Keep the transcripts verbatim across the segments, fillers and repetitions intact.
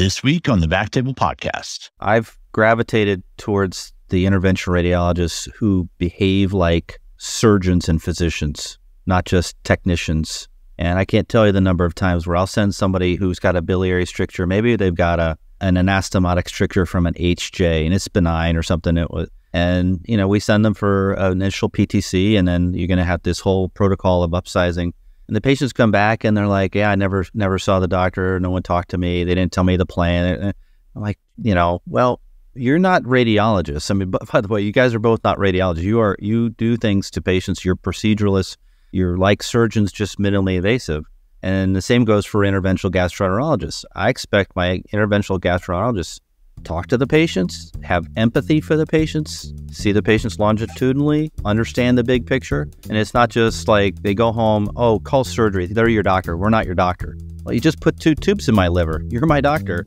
This week on the BackTable Podcast. I've gravitated towards the interventional radiologists who behave like surgeons and physicians, not just technicians. And I can't tell you the number of times where I'll send somebody who's got a biliary stricture. Maybe they've got a an anastomotic stricture from an H J and it's benign or something. It was, and, you know, we send them for an initial P T C and then you're going to have this whole protocol of upsizing. And the patients come back and they're like, yeah, I never never saw the doctor. No one talked to me. They didn't tell me the plan. I'm like, you know, well, you're not radiologists. I mean, by the way, you guys are both not radiologists. You are, you do things to patients. You're proceduralists. You're like surgeons, just minimally invasive. And the same goes for interventional gastroenterologists. I expect my interventional gastroenterologists to talk to the patients, have empathy for the patients, see the patients longitudinally, understand the big picture. And it's not just like they go home, oh, call surgery. They're your doctor. We're not your doctor. Well, you just put two tubes in my liver. You're my doctor.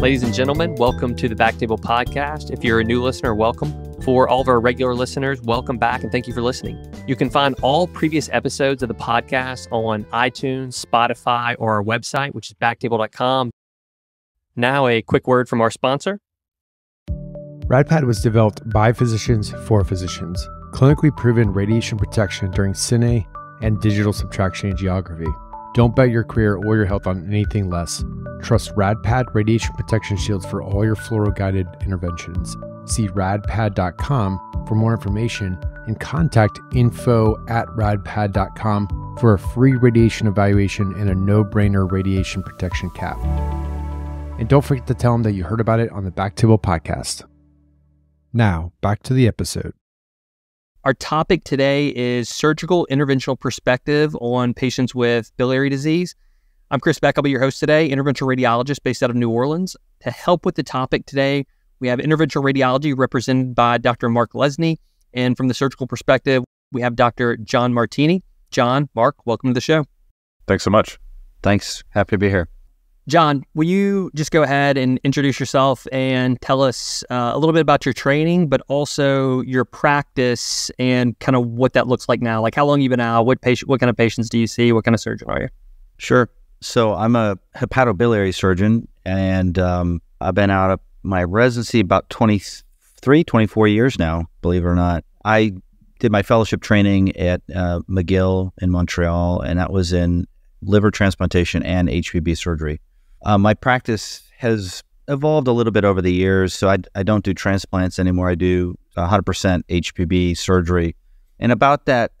Ladies and gentlemen, welcome to the BackTable Podcast. If you're a new listener, welcome. For all of our regular listeners, welcome back and thank you for listening. You can find all previous episodes of the podcast on iTunes, Spotify, or our website, which is backtable dot com. Now, a quick word from our sponsor. RadPad was developed by physicians for physicians. Clinically proven radiation protection during cine and digital subtraction angiography. Don't bet your career or your health on anything less. Trust RadPad Radiation Protection Shields for all your fluoro-guided interventions. See radpad dot com for more information and contact info at radpad dot com for a free radiation evaluation and a no-brainer radiation protection cap. And don't forget to tell them that you heard about it on the BackTable Podcast. Now, back to the episode. Our topic today is surgical interventional perspective on patients with biliary disease. I'm Chris Beck. I'll be your host today, interventional radiologist based out of New Orleans. To help with the topic today, we have interventional radiology represented by Doctor Mark Lessne. And from the surgical perspective, we have Doctor John Martinie. John, Mark, welcome to the show. Thanks so much. Thanks. Happy to be here. John, will you just go ahead and introduce yourself and tell us uh, a little bit about your training, but also your practice and kind of what that looks like now? Like how long you've been out, what patient, what kind of patients do you see, what kind of surgeon are you? Sure. So I'm a hepatobiliary surgeon, and um, I've been out of my residency about twenty-three, twenty-four years now, believe it or not. I did my fellowship training at uh, McGill in Montreal, and that was in liver transplantation and H P B surgery. Uh, my practice has evolved a little bit over the years, so I, I don't do transplants anymore. I do one hundred percent H P B surgery, and about that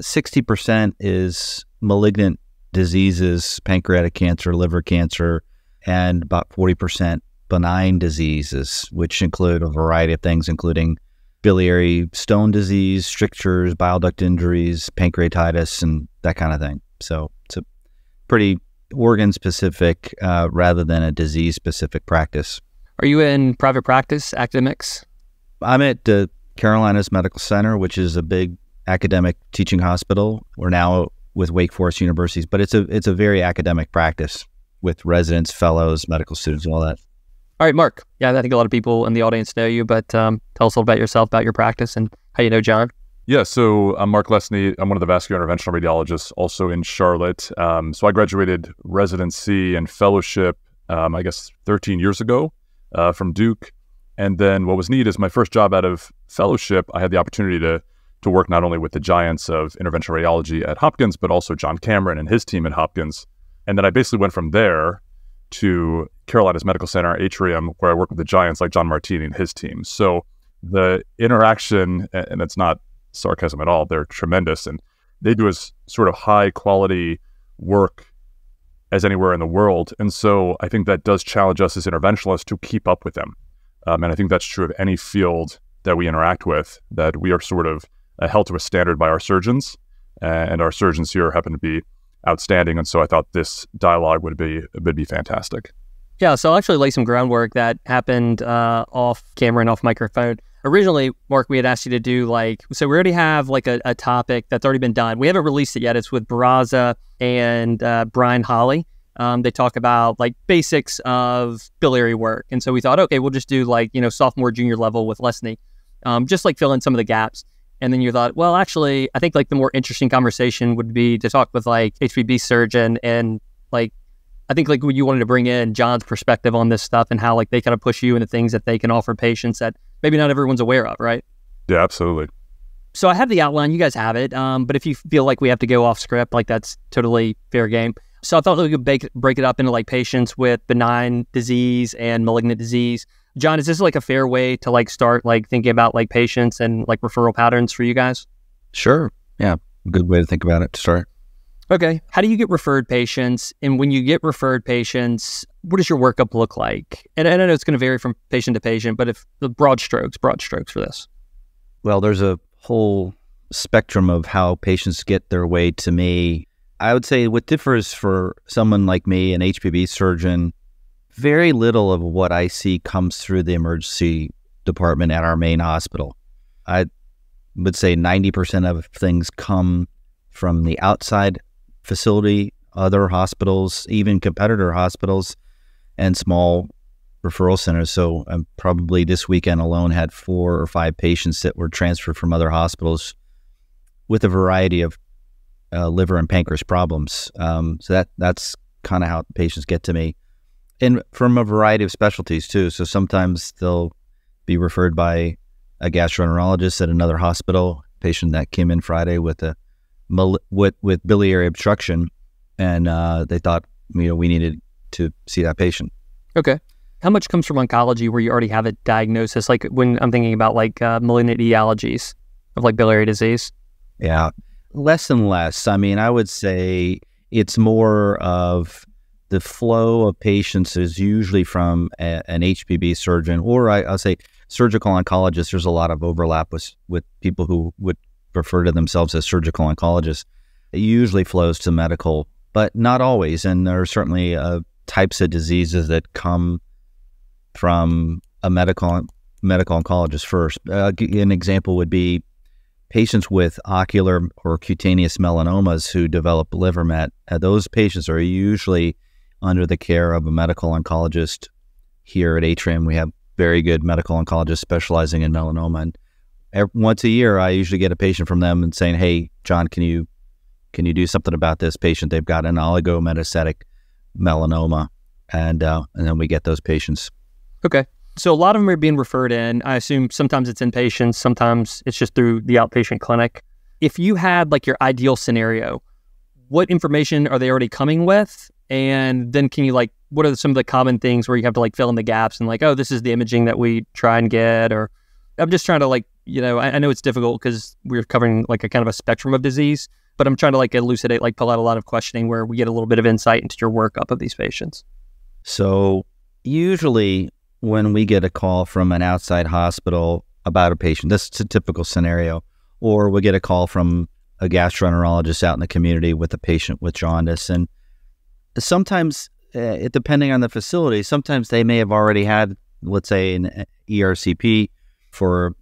sixty percent is malignant diseases, pancreatic cancer, liver cancer, and about forty percent benign diseases, which include a variety of things, including biliary stone disease, strictures, bile duct injuries, pancreatitis, and that kind of thing. So it's a pretty organ-specific uh, rather than a disease-specific practice. Are you in private practice, academics? I'm at the Carolinas Medical Center, which is a big academic teaching hospital. We're now with Wake Forest Universities, but it's a it's a very academic practice with residents, fellows, medical students, and all that. All right, Mark. Yeah, I think a lot of people in the audience know you, but um, tell us a little about yourself, about your practice, and how you know John. Yeah, so I'm Mark Lessne. I'm one of the vascular interventional radiologists, also in Charlotte. Um, so I graduated residency and fellowship, um, I guess, thirteen years ago uh, from Duke. And then what was neat is my first job out of fellowship, I had the opportunity to to work not only with the giants of interventional radiology at Hopkins, but also John Cameron and his team at Hopkins. And then I basically went from there to Carolinas Medical Center, Atrium, where I work with the giants like John Martinie and his team. So the interaction, and it's not sarcasm at all, they're tremendous. And they do as sort of high quality work as anywhere in the world. And so I think that does challenge us as interventionalists to keep up with them. Um, and I think that's true of any field that we interact with, that we are sort of Uh, held to a standard by our surgeons, uh, and our surgeons here happen to be outstanding. And so I thought this dialogue would be would be fantastic. Yeah, so I'll actually lay some groundwork that happened uh, off camera and off microphone. Originally, Mark, we had asked you to do like, so we already have like a, a topic that's already been done. We haven't released it yet. It's with Barraza and uh, Brian Holley. Um, they talk about like basics of biliary work. And so we thought, okay, we'll just do like, you know, sophomore, junior level with Lessne, um, just like fill in some of the gaps. And then you thought, well, actually, I think like the more interesting conversation would be to talk with like H P B surgeon and like, I think like you wanted to bring in John's perspective on this stuff and how like they kind of push you into things that they can offer patients that maybe not everyone's aware of, right? Yeah, absolutely. So I have the outline, you guys have it. Um, but if you feel like we have to go off script, like that's totally fair game. So I thought we could break, break it up into like patients with benign disease and malignant disease. John, is this like a fair way to like start like thinking about like patients and like referral patterns for you guys? Sure. Yeah. Good way to think about it to start. Okay. How do you get referred patients? And when you get referred patients, what does your workup look like? And, and I know it's going to vary from patient to patient, but if the broad strokes, broad strokes for this. Well, there's a whole spectrum of how patients get their way to me. I would say what differs for someone like me, an H P B surgeon, very little of what I see comes through the emergency department at our main hospital. I would say ninety percent of things come from the outside facility, other hospitals, even competitor hospitals and small referral centers. So I'm probably this weekend alone had four or five patients that were transferred from other hospitals with a variety of uh, liver and pancreas problems. Um, so that that's kind of how patients get to me. And from a variety of specialties too. So sometimes they'll be referred by a gastroenterologist at another hospital, a patient that came in Friday with a With, with biliary obstruction, and uh, they thought, you know, we needed to see that patient. Okay. How much comes from oncology where you already have a diagnosis? Like when I'm thinking about like uh, malignant etiologies of like biliary disease? Yeah. Less and less. I mean, I would say it's more of the flow of patients is usually from a, an H P B surgeon, or I, I'll say surgical oncologists. There's a lot of overlap with, with people who would refer to themselves as surgical oncologists. It usually flows to medical, but not always. And there are certainly uh, types of diseases that come from a medical medical oncologist first. Uh, an example would be patients with ocular or cutaneous melanomas who develop liver met. Uh, those patients are usually under the care of a medical oncologist. Here at Atrium, we have very good medical oncologists specializing in melanoma. And once a year, I usually get a patient from them and saying, hey, John, can you can you do something about this patient? They've got an oligometastatic melanoma, and, uh, and then we get those patients. Okay. So a lot of them are being referred in. I assume sometimes it's inpatients, sometimes it's just through the outpatient clinic. If you had like your ideal scenario, what information are they already coming with? And then can you like, what are some of the common things where you have to like fill in the gaps and like, oh, this is the imaging that we try and get, or I'm just trying to like, you know, I, I know it's difficult because we're covering like a kind of a spectrum of disease, but I'm trying to like elucidate, like pull out a lot of questioning where we get a little bit of insight into your workup of these patients. So usually when we get a call from an outside hospital about a patient, this is a typical scenario, or we get a call from a gastroenterologist out in the community with a patient with jaundice. And sometimes, uh, depending on the facility, sometimes they may have already had, let's say, an E R C P for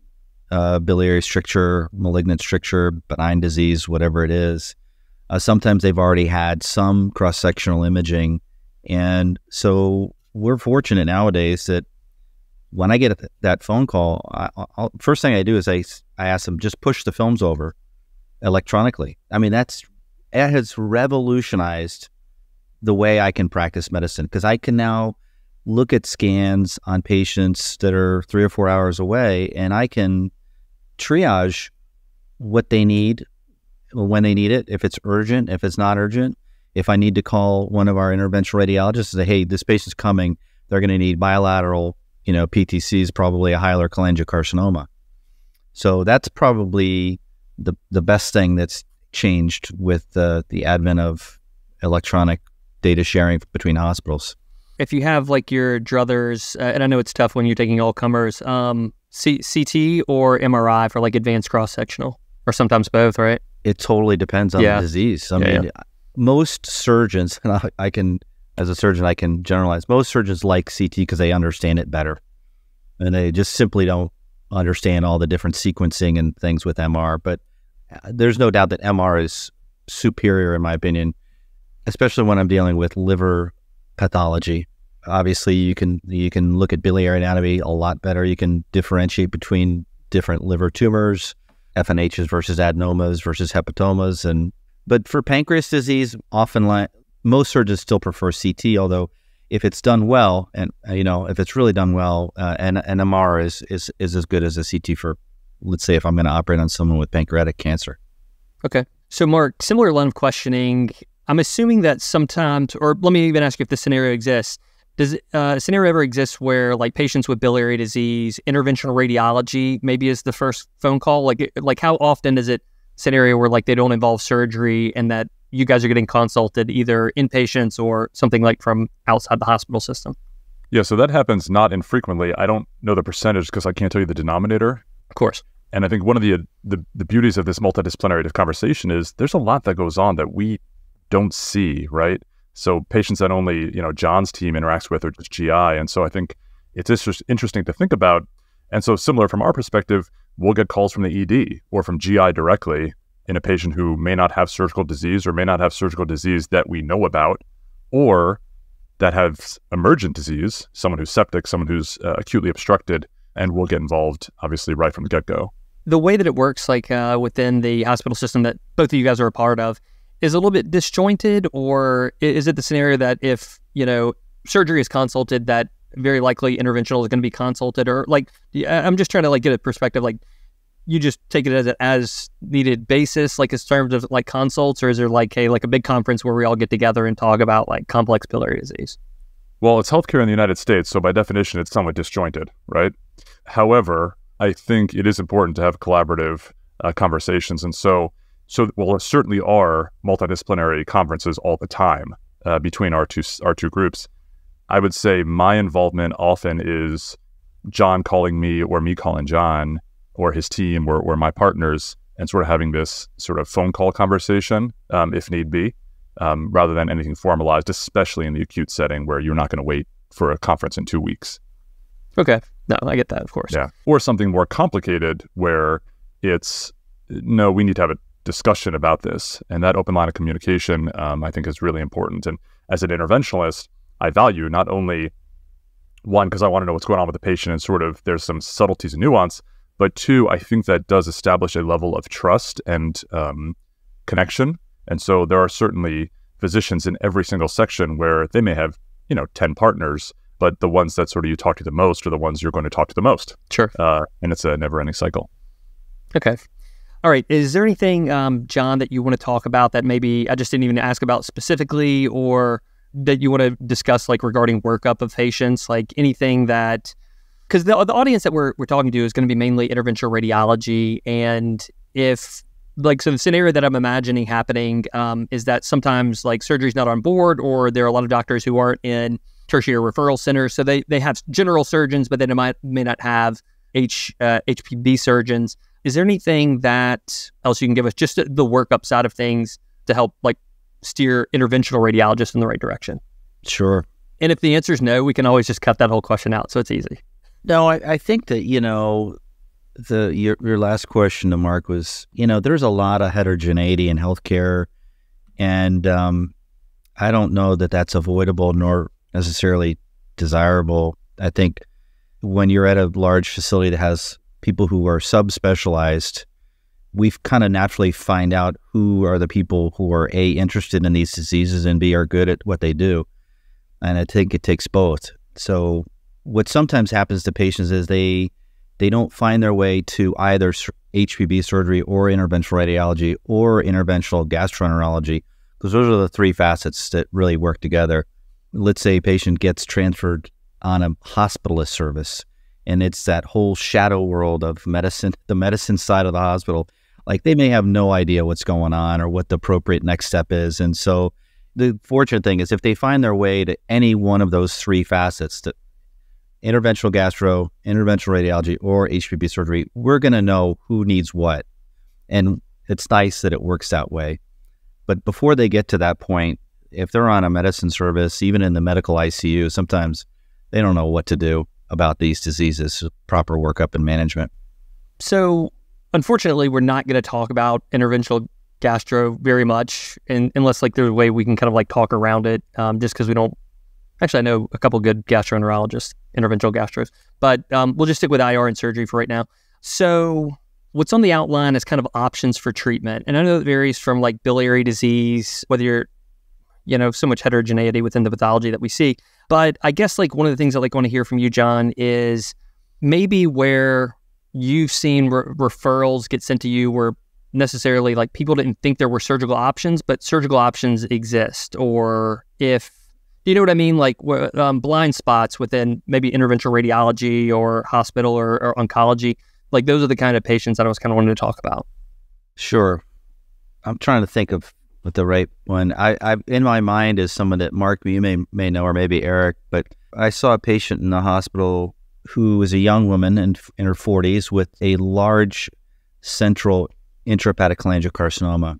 Uh, biliary stricture, malignant stricture, benign disease, whatever it is. Uh, sometimes they've already had some cross-sectional imaging. And so we're fortunate nowadays that when I get that phone call, I, I'll, first thing I do is I, I ask them, just push the films over electronically. I mean, that's that has revolutionized the way I can practice medicine, because I can now look at scans on patients that are three or four hours away, and I can triage what they need, when they need it, if it's urgent, if it's not urgent. If I need to call one of our interventional radiologists and say, hey, this patient's coming, they're going to need bilateral, you know, P T Cs, probably a hilar cholangiocarcinoma. So that's probably the, the best thing that's changed with the, the advent of electronic data sharing between hospitals. If you have like your druthers, uh, and I know it's tough when you're taking all comers, um, C T or M R I for like advanced cross-sectional, or sometimes both, right? It totally depends on yeah. the disease. I yeah, mean, yeah. most surgeons, and I, I can, as a surgeon, I can generalize, most surgeons like C T because they understand it better. And they just simply don't understand all the different sequencing and things with M R. But there's no doubt that M R is superior, in my opinion, especially when I'm dealing with liver pathology. Obviously, you can you can look at biliary anatomy a lot better. You can differentiate between different liver tumors. F N Hs versus adenomas versus hepatomas. And but for pancreas disease, often li most surgeons still prefer C T, although if it's done well, and you know, if it's really done well, uh, and an M R is, is is as good as a C T for, let's say, if I'm going to operate on someone with pancreatic cancer. Okay. So Mark, similar line of questioning, I'm assuming that sometimes, or let me even ask you if this scenario exists. Does uh, a scenario ever exist where, like, patients with biliary disease, interventional radiology maybe is the first phone call? Like, like how often is it scenario where, like, they don't involve surgery and that you guys are getting consulted either inpatients or something like from outside the hospital system? Yeah, so that happens not infrequently. I don't know the percentage because I can't tell you the denominator. Of course. And I think one of the, the the beauties of this multidisciplinary conversation is there's a lot that goes on that we don't see, right? So patients that only, you know, John's team interacts with are just G I. And so I think it's just interesting to think about. And so similar from our perspective, we'll get calls from the E D or from G I directly in a patient who may not have surgical disease or may not have surgical disease that we know about, or that have emergent disease, someone who's septic, someone who's uh, acutely obstructed, and we'll get involved, obviously, right from the get-go. The way that it works, like uh, within the hospital system that both of you guys are a part of, is a little bit disjointed, or is it the scenario that if, you know, surgery is consulted, that very likely interventional is going to be consulted? Or, like, I'm just trying to, like, get a perspective, like, you just take it as an as needed basis, like, in terms of, like, consults, or is there, like, hey, like a big conference where we all get together and talk about, like, complex biliary disease? Well, it's healthcare in the United States, so by definition, it's somewhat disjointed, right? However, I think it is important to have collaborative uh, conversations. And so, so well, there certainly are multidisciplinary conferences all the time uh, between our two, our two groups. I would say my involvement often is John calling me or me calling John or his team or, or my partners, and sort of having this sort of phone call conversation, um, if need be, um, rather than anything formalized, especially in the acute setting where you're not going to wait for a conference in two weeks. Okay. No, I get that, of course. Yeah. Or something more complicated where it's, no, we need to have a discussion about this. And that open line of communication, um, I think, is really important. And as an interventionalist, I value not only, one, because I want to know what's going on with the patient and sort of there's some subtleties and nuance, but two, I think that does establish a level of trust and um, connection. And so there are certainly physicians in every single section where they may have, you know, ten partners, but the ones that sort of you talk to the most are the ones you're going to talk to the most. Sure. Uh, and it's a never-ending cycle. Okay. All right. Is there anything, um, John, that you want to talk about that maybe I just didn't even ask about specifically, or that you want to discuss, like, regarding workup of patients, like anything that, because the, the audience that we're, we're talking to is going to be mainly interventional radiology. And if, like, so the scenario that I'm imagining happening um, is that sometimes, like, surgery's not on board, or there are a lot of doctors who aren't in tertiary referral centers. So they, they have general surgeons, but they might, may not have H, uh, H P B surgeons. Is there anything that else you can give us, just the workup side of things, to help, like, steer interventional radiologists in the right direction? Sure. And if the answer is no, we can always just cut that whole question out. So it's easy. No, I, I think that, you know, the your, your last question to Mark was, you know, there's a lot of heterogeneity in healthcare. And um, I don't know that that's avoidable nor necessarily desirable. I think when you're at a large facility that has people who are subspecialized, we've kind of naturally find out who are the people who are A, interested in these diseases, and B, are good at what they do. And I think it takes both. So what sometimes happens to patients is they they don't find their way to either H P B surgery or interventional radiology or interventional gastroenterology, because those are the three facets that really work together. Let's say a patient gets transferred on a hospitalist service, and it's that whole shadow world of medicine, the medicine side of the hospital. Like, they may have no idea what's going on or what the appropriate next step is. And so the fortunate thing is, if they find their way to any one of those three facets, to interventional gastro, interventional radiology, or H P B surgery, we're going to know who needs what. And it's nice that it works that way. But before they get to that point, if they're on a medicine service, even in the medical I C U, sometimes they don't know what to do about these diseases, proper workup and management. So, unfortunately, we're not going to talk about interventional gastro very much, and unless, like, there's a way we can kind of, like, talk around it, um, just because we don't. Actually, I know a couple good gastroenterologists, interventional gastros, but um, we'll just stick with I R and surgery for right now. So, What's on the outline is kind of options for treatment. And I know it varies from like biliary disease, whether you're, you know, so much heterogeneity within the pathology that we see. But I guess like one of the things I like want to hear from you, John, is maybe where you've seen re referrals get sent to you where necessarily like people didn't think there were surgical options, but surgical options exist. Or if, you know what I mean? Like um, blind spots within maybe interventional radiology or hospital or, or oncology. Like those are the kind of patients that I was kind of wanting to talk about. Sure. I'm trying to think of with the right one. I, I in my mind is someone that Mark, you may may know, or maybe Eric, but I saw a patient in the hospital who was a young woman in, in her forties with a large central intrahepatic cholangiocarcinoma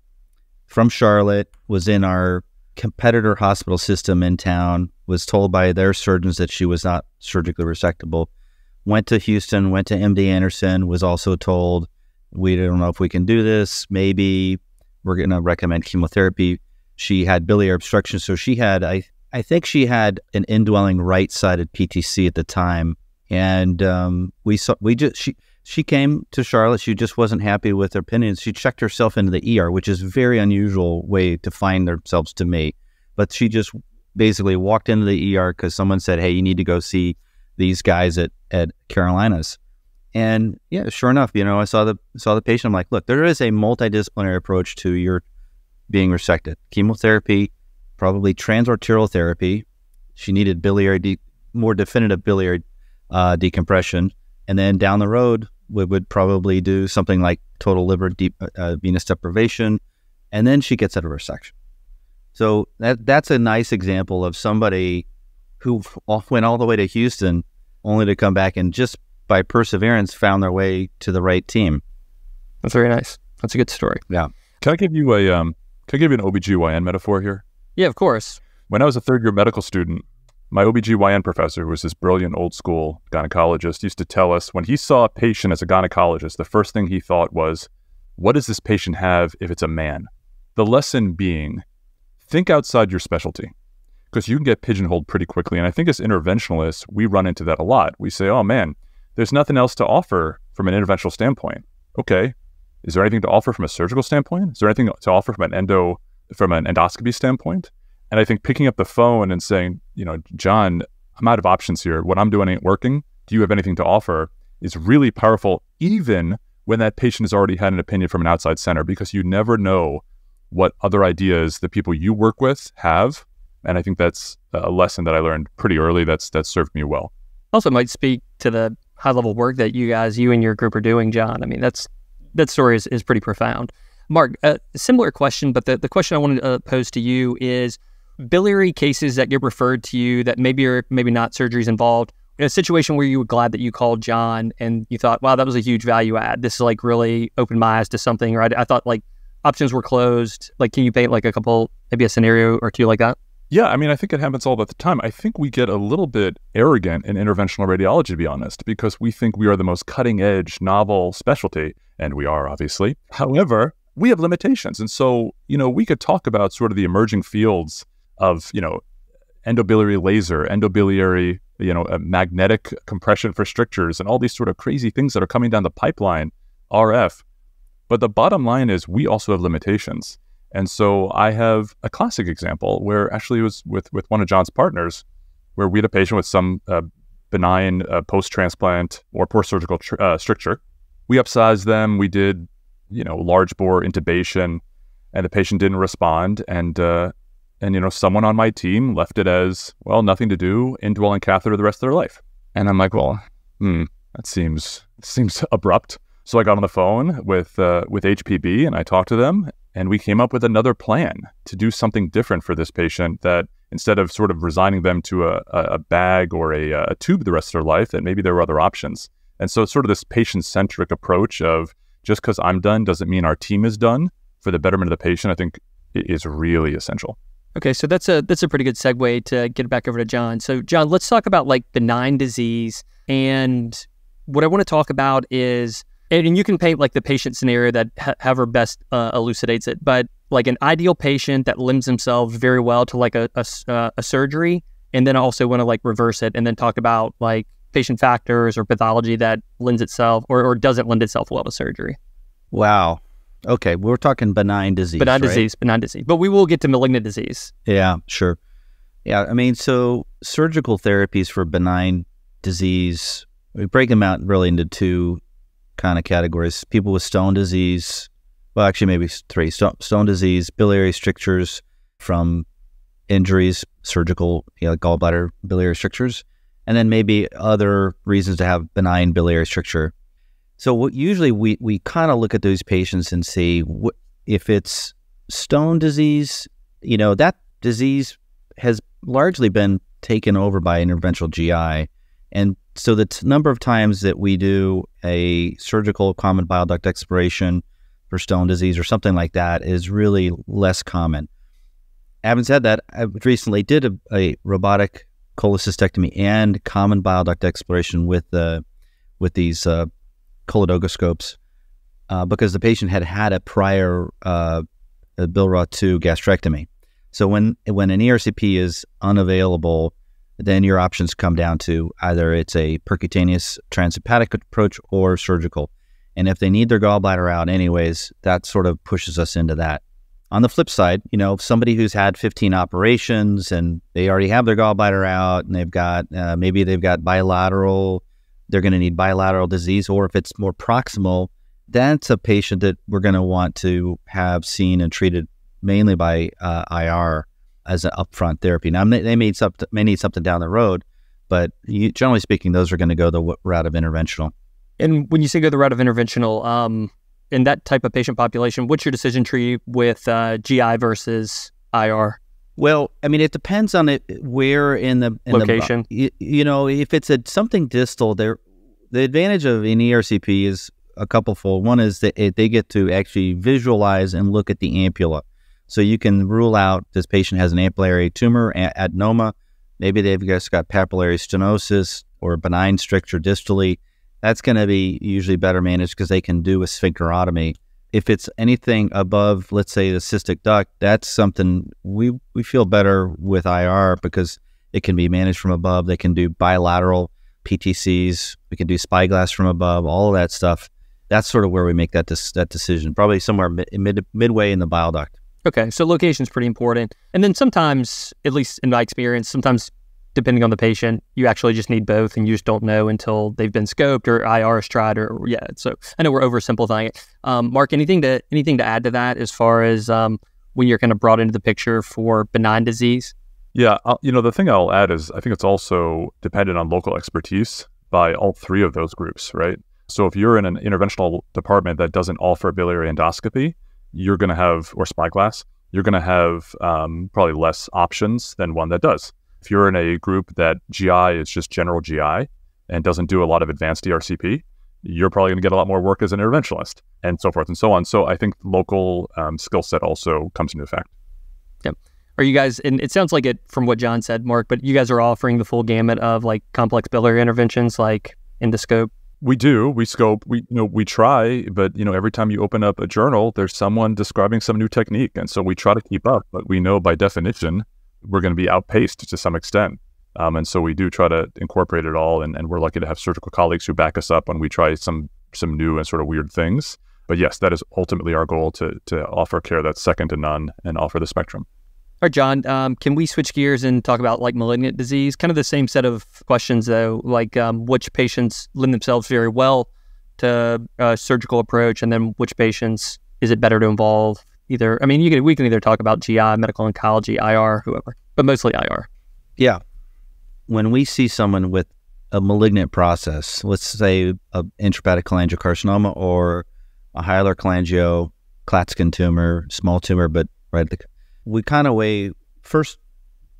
from Charlotte, was in our competitor hospital system in town, was told by their surgeons that she was not surgically resectable, went to Houston, went to M D Anderson, was also told, we don't know if we can do this, maybe we're going to recommend chemotherapy. She had biliary obstruction, so she had, I, I think she had an indwelling right-sided P T C at the time, and um, we saw, we just, she, she came to Charlotte, she just wasn't happy with her opinions. She checked herself into the E R, which is a very unusual way to find themselves to me, but she just basically walked into the E R because someone said, hey, you need to go see these guys at, at Carolinas. And yeah, sure enough, you know, I saw the, saw the patient. I'm like, look, there is a multidisciplinary approach to your being resected. Chemotherapy, probably transarterial therapy. She needed biliary, de more definitive biliary uh, decompression. And then down the road, we would probably do something like total liver deep, uh, venous deprivation. And then she gets out of resection. So that, that's a nice example of somebody who went all the way to Houston only to come back and just by perseverance found their way to the right team. That's very nice. That's a good story. Yeah. Can I give you a, um, can I give you an O B G Y N metaphor here? Yeah, of course. When I was a third year medical student, my O B G Y N professor, who was this brilliant old school gynecologist, used to tell us when he saw a patient as a gynecologist, the first thing he thought was, what does this patient have if it's a man? The lesson being, think outside your specialty, because you can get pigeonholed pretty quickly. And I think as interventionalists, we run into that a lot. We say, oh man, there's nothing else to offer from an interventional standpoint. Okay, is there anything to offer from a surgical standpoint? Is there anything to offer from an endo, from an endoscopy standpoint? And I think picking up the phone and saying, you know, John, I'm out of options here. What I'm doing ain't working. Do you have anything to offer? Is really powerful, even when that patient has already had an opinion from an outside center, because you never know what other ideas the people you work with have. And I think that's a lesson that I learned pretty early that's that served me well. Also might speak to the high-level work that you guys, you and your group are doing, John. I mean, that's that story is, is pretty profound. Mark, a similar question, but the, the question I wanted to pose to you is biliary cases that get referred to you that maybe are maybe not surgeries involved, in a situation where you were glad that you called John and you thought, wow, that was a huge value add. This is like really opened my eyes to something, right? I thought like options were closed. Like, can you paint like a couple, maybe a scenario or two like that? Yeah, I mean, I think it happens all the time. I think we get a little bit arrogant in interventional radiology, to be honest, because we think we are the most cutting-edge, novel specialty, and we are, obviously. However, we have limitations, and so, you know, we could talk about sort of the emerging fields of, you know, endobiliary laser, endobiliary, you know, magnetic compression for strictures, and all these sort of crazy things that are coming down the pipeline, R F. But the bottom line is we also have limitations. And so I have a classic example where actually it was with, with one of John's partners where we had a patient with some uh, benign uh, post-transplant or post-surgical tr uh, stricture. We upsized them. We did, you know, large bore intubation, and the patient didn't respond. And, uh, and you know, someone on my team left it as, well, nothing to do, indwelling catheter the rest of their life. And I'm like, well, hmm, that seems, seems abrupt. So I got on the phone with, uh, with H P B and I talked to them. And we came up with another plan to do something different for this patient, that instead of sort of resigning them to a, a bag or a, a tube the rest of their life, that maybe there were other options. And so it's sort of this patient-centric approach of just because I'm done doesn't mean our team is done for the betterment of the patient, I think is really essential. Okay, so that's a, that's a pretty good segue to get back over to John. So John, let's talk about like benign disease. And what I want to talk about is, and you can paint like the patient scenario that however best uh, elucidates it, but like an ideal patient that lends themselves very well to like a, a, uh, a surgery, and then also want to like reverse it, and then talk about like patient factors or pathology that lends itself or, or doesn't lend itself well to surgery. Wow. Okay. We're talking benign disease, Benign right? disease, benign disease. But we will get to malignant disease. Yeah, sure. Yeah. I mean, so surgical therapies for benign disease, we break them out really into two kind of categories. People with stone disease, well, actually maybe three, stone, stone disease, biliary strictures from injuries, surgical, you know, gallbladder biliary strictures, and then maybe other reasons to have benign biliary stricture. So what usually we, we kind of look at those patients and see what, if it's stone disease, you know, that disease has largely been taken over by interventional G I. And so the t number of times that we do a surgical common bile duct exploration for stone disease or something like that is really less common. Having said that, I recently did a, a robotic cholecystectomy and common bile duct exploration with uh, with these uh, choledogoscopes uh, because the patient had had a prior uh, Bilrot two gastrectomy. So when when an E R C P is unavailable, then your options come down to either it's a percutaneous transhepatic approach or surgical. And if they need their gallbladder out anyways, that sort of pushes us into that. On the flip side, you know, somebody who's had fifteen operations and they already have their gallbladder out and they've got, uh, maybe they've got bilateral, they're going to need bilateral disease, or if it's more proximal, that's a patient that we're going to want to have seen and treated mainly by uh, I R as an upfront therapy. Now, they may need something, may need something down the road, but you, generally speaking, those are going to go the route of interventional. And when you say go the route of interventional, um... in that type of patient population, what's your decision tree with uh, G I versus I R? Well, I mean, it depends on it where in the in location. The, you, you know, if it's a, something distal, there, the advantage of an E R C P is a couple-fold. One is that it, they get to actually visualize and look at the ampulla, so you can rule out this patient has an ampullary tumor, adenoma. Maybe they've just got papillary stenosis or benign stricture distally. That's going to be usually better managed because they can do a sphincterotomy. If it's anything above, let's say, the cystic duct, that's something we, we feel better with I R because it can be managed from above. They can do bilateral P T Cs. We can do spyglass from above, all of that stuff. That's sort of where we make that, that decision, probably somewhere mid, mid, midway in the bile duct. Okay, so location's pretty important. And then sometimes, at least in my experience, sometimes depending on the patient, you actually just need both and you just don't know until they've been scoped or I R's tried or, or yeah. So I know we're oversimplifying it. Um, Mark, anything to, anything to add to that as far as um, when you're kind of brought into the picture for benign disease? Yeah. I'll, you know, the thing I'll add is I think it's also dependent on local expertise by all three of those groups, right? So if you're in an interventional department that doesn't offer biliary endoscopy, you're going to have, or spyglass, you're going to have um, probably less options than one that does. If you're in a group that G I is just general G I and doesn't do a lot of advanced E R C P, you're probably going to get a lot more work as an interventionalist and so forth and so on. So I think local um, skill set also comes into effect. Yep. Are you guys, and it sounds like it from what John said, Mark, but you guys are offering the full gamut of like complex biliary interventions like endoscope? We do. We scope. We, you know, we try, but you know, every time you open up a journal, there's someone describing some new technique. And so we try to keep up, but we know by definition, we're going to be outpaced to some extent. Um, and so we do try to incorporate it all. And, and we're lucky to have surgical colleagues who back us up when we try some some new and sort of weird things. But yes, that is ultimately our goal, to, to offer care that's second to none and offer the spectrum. All right, John, um, can we switch gears and talk about like malignant disease? Kind of the same set of questions though, like um, which patients lend themselves very well to a surgical approach and then which patients is it better to involve? Either, I mean, you can, we can either talk about G I, medical oncology, I R, whoever, but mostly I R. Yeah. When we see someone with a malignant process, let's say an intrahepatic cholangiocarcinoma or a hilar cholangio, Klatskin tumor, small tumor, but right, the, we kind of weigh, first,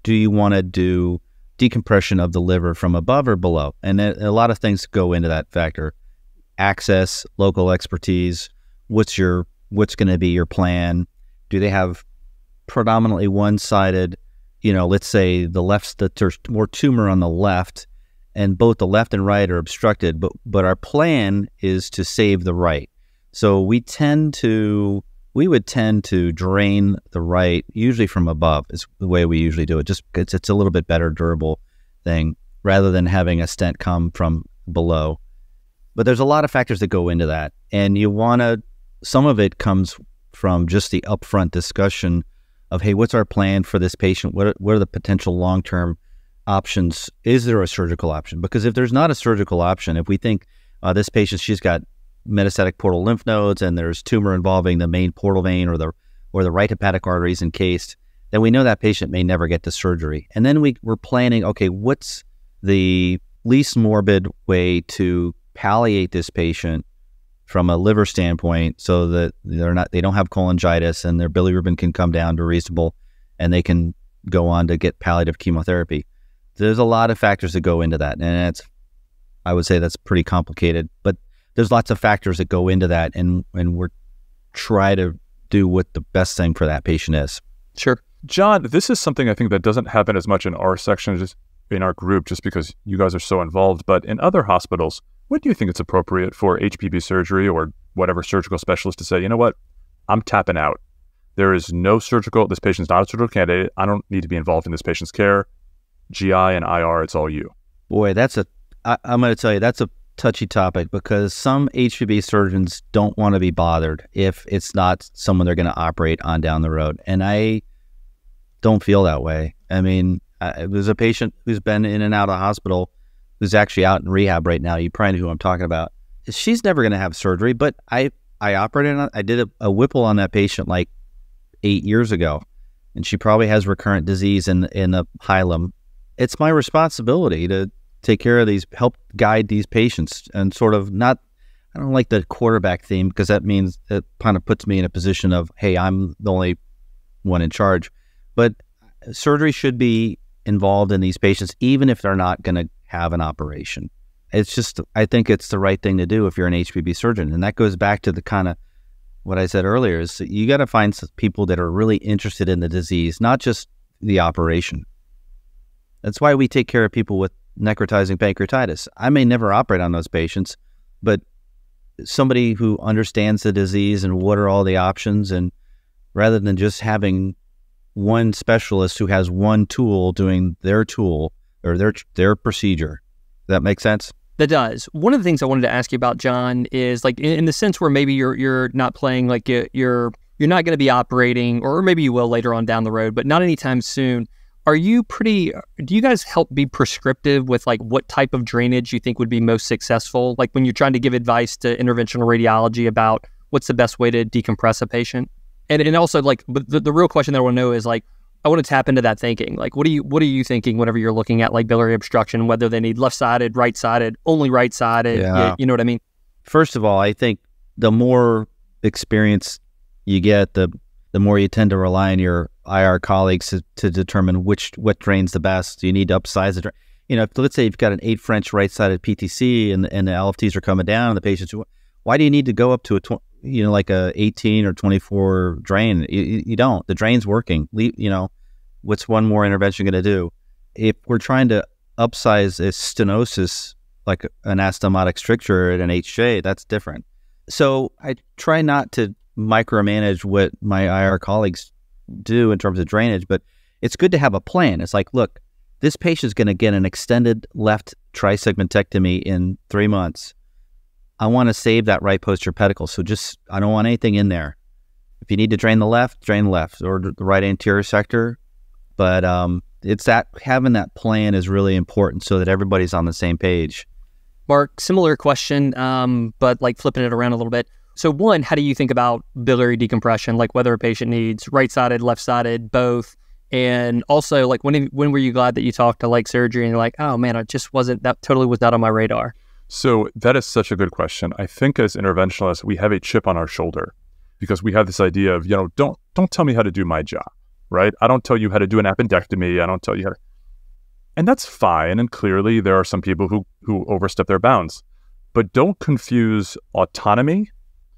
do you want to do decompression of the liver from above or below? And a, a lot of things go into that factor. Access, local expertise, what's your what's going to be your plan? Do they have predominantly one-sided, you know, let's say the left, that there's more tumor on the left and both the left and right are obstructed, but, but our plan is to save the right. So we tend to, we would tend to drain the right, usually from above is the way we usually do it. Just it's, it's a little bit better durable thing. rather than having a stent come from below. But there's a lot of factors that go into that. And you want to, some of it comes from just the upfront discussion of, hey, what's our plan for this patient? What are, what are the potential long-term options? Is there a surgical option? Because if there's not a surgical option, if we think uh, this patient, she's got metastatic portal lymph nodes and there's tumor involving the main portal vein or the or the right hepatic arteries encased, then we know that patient may never get to surgery. And then we, we're planning, okay, what's the least morbid way to palliate this patient from a liver standpoint so that they're not, they don't have cholangitis and their bilirubin can come down to reasonable and they can go on to get palliative chemotherapy. There's a lot of factors that go into that. And that's, I would say that's pretty complicated, but there's lots of factors that go into that. And, and we're try to do what the best thing for that patient is. Sure. John, this is something I think that doesn't happen as much in our section, just in our group, just because you guys are so involved, but in other hospitals, when do you think it's appropriate for H P V surgery or whatever surgical specialist to say, you know what, I'm tapping out. There is no surgical, this patient's not a surgical candidate. I don't need to be involved in this patient's care. G I and I R, it's all you. Boy, that's a, I, I'm going to tell you, that's a touchy topic because some H P V surgeons don't want to be bothered if it's not someone they're going to operate on down the road. And I don't feel that way. I mean, I, there's a patient who's been in and out of the hospital who's actually out in rehab right now. You probably know who I'm talking about. She's never going to have surgery, but I, I operated on, I did a, a Whipple on that patient like eight years ago, and she probably has recurrent disease in, in the hilum. It's my responsibility to take care of these, help guide these patients and sort of not, I don't like the quarterback theme because that means it kind of puts me in a position of, hey, I'm the only one in charge. But surgery should be involved in these patients, even if they're not going to have an operation. It's just, I think it's the right thing to do if you're an H P V surgeon. And that goes back to the kind of what I said earlier is that you got to find some people that are really interested in the disease, not just the operation. That's why we take care of people with necrotizing pancreatitis. I may never operate on those patients, but somebody who understands the disease and what are all the options, and rather than just having one specialist who has one tool doing their tool, or their their procedure. Does that make sense? That does. One of the things I wanted to ask you about, John, is like in, in the sense where maybe you're you're not playing, like you're you're not going to be operating, or maybe you will later on down the road, but not anytime soon. Are you pretty? Do you guys help be prescriptive with like what type of drainage you think would be most successful? Like when you're trying to give advice to interventional radiology about what's the best way to decompress a patient, and and also like but the, the real question that I want to know is like, I want to tap into that thinking. Like, what are you, what are you thinking whenever you're looking at like biliary obstruction, whether they need left-sided, right-sided, only right-sided, yeah. you, you know what I mean? First of all, I think the more experience you get, the the more you tend to rely on your I R colleagues to, to determine which, what drains the best. You need to upsize it. You know, let's say you've got an eight French right-sided P T C and, and the L F Ts are coming down and the patients, why do you need to go up to a twenty? You know, like a eighteen or twenty-four drain, you, you don't. The drain's working. You know, what's one more intervention going to do? If we're trying to upsize a stenosis, like an anastomotic stricture at an H J, that's different. So I try not to micromanage what my I R colleagues do in terms of drainage, but it's good to have a plan. It's like, look, this patient's going to get an extended left trisegmentectomy in three months. I want to save that right posterior pedicle. So just, I don't want anything in there. If you need to drain the left, drain the left or the right anterior sector. But um, it's that having that plan is really important so that everybody's on the same page. Mark, similar question, um, but like flipping it around a little bit. So one, how do you think about biliary decompression? Like whether a patient needs right-sided, left-sided, both. And also like when, when were you glad that you talked to like surgery and you're like, oh man, I just wasn't, that totally was not on my radar. So that is such a good question. I think as interventionalists, we have a chip on our shoulder because we have this idea of, you know, don't don't tell me how to do my job, right? I don't tell you how to do an appendectomy. I don't tell you how to... And that's fine. And clearly there are some people who, who overstep their bounds. But don't confuse autonomy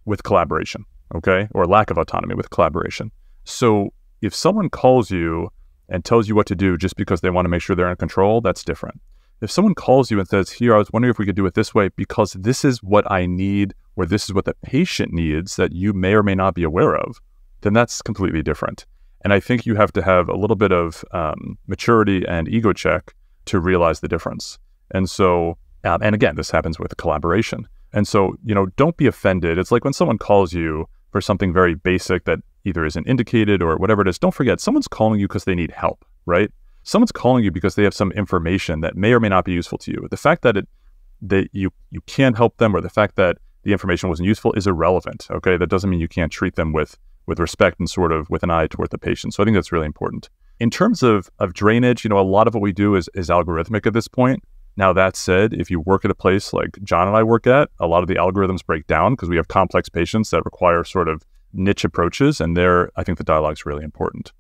with collaboration, okay? Or lack of autonomy with collaboration. So if someone calls you and tells you what to do just because they want to make sure they're in control, that's different. If someone calls you and says, here, I was wondering if we could do it this way because this is what I need or this is what the patient needs that you may or may not be aware of, then that's completely different. And I think you have to have a little bit of um, maturity and ego check to realize the difference. And so, um, and again, this happens with collaboration. And so, you know, don't be offended. It's like when someone calls you for something very basic that either isn't indicated or whatever it is, don't forget, someone's calling you because they need help, right? Someone's calling you because they have some information that may or may not be useful to you. The fact that it, that you, you can't help them, or the fact that the information wasn't useful, is irrelevant, okay? That doesn't mean you can't treat them with with respect and sort of with an eye toward the patient. So I think that's really important. In terms of of drainage, you know, a lot of what we do is, is algorithmic at this point. Now, that said, if you work at a place like John and I work at, a lot of the algorithms break down because we have complex patients that require sort of niche approaches, and there, I think the dialogue's really important.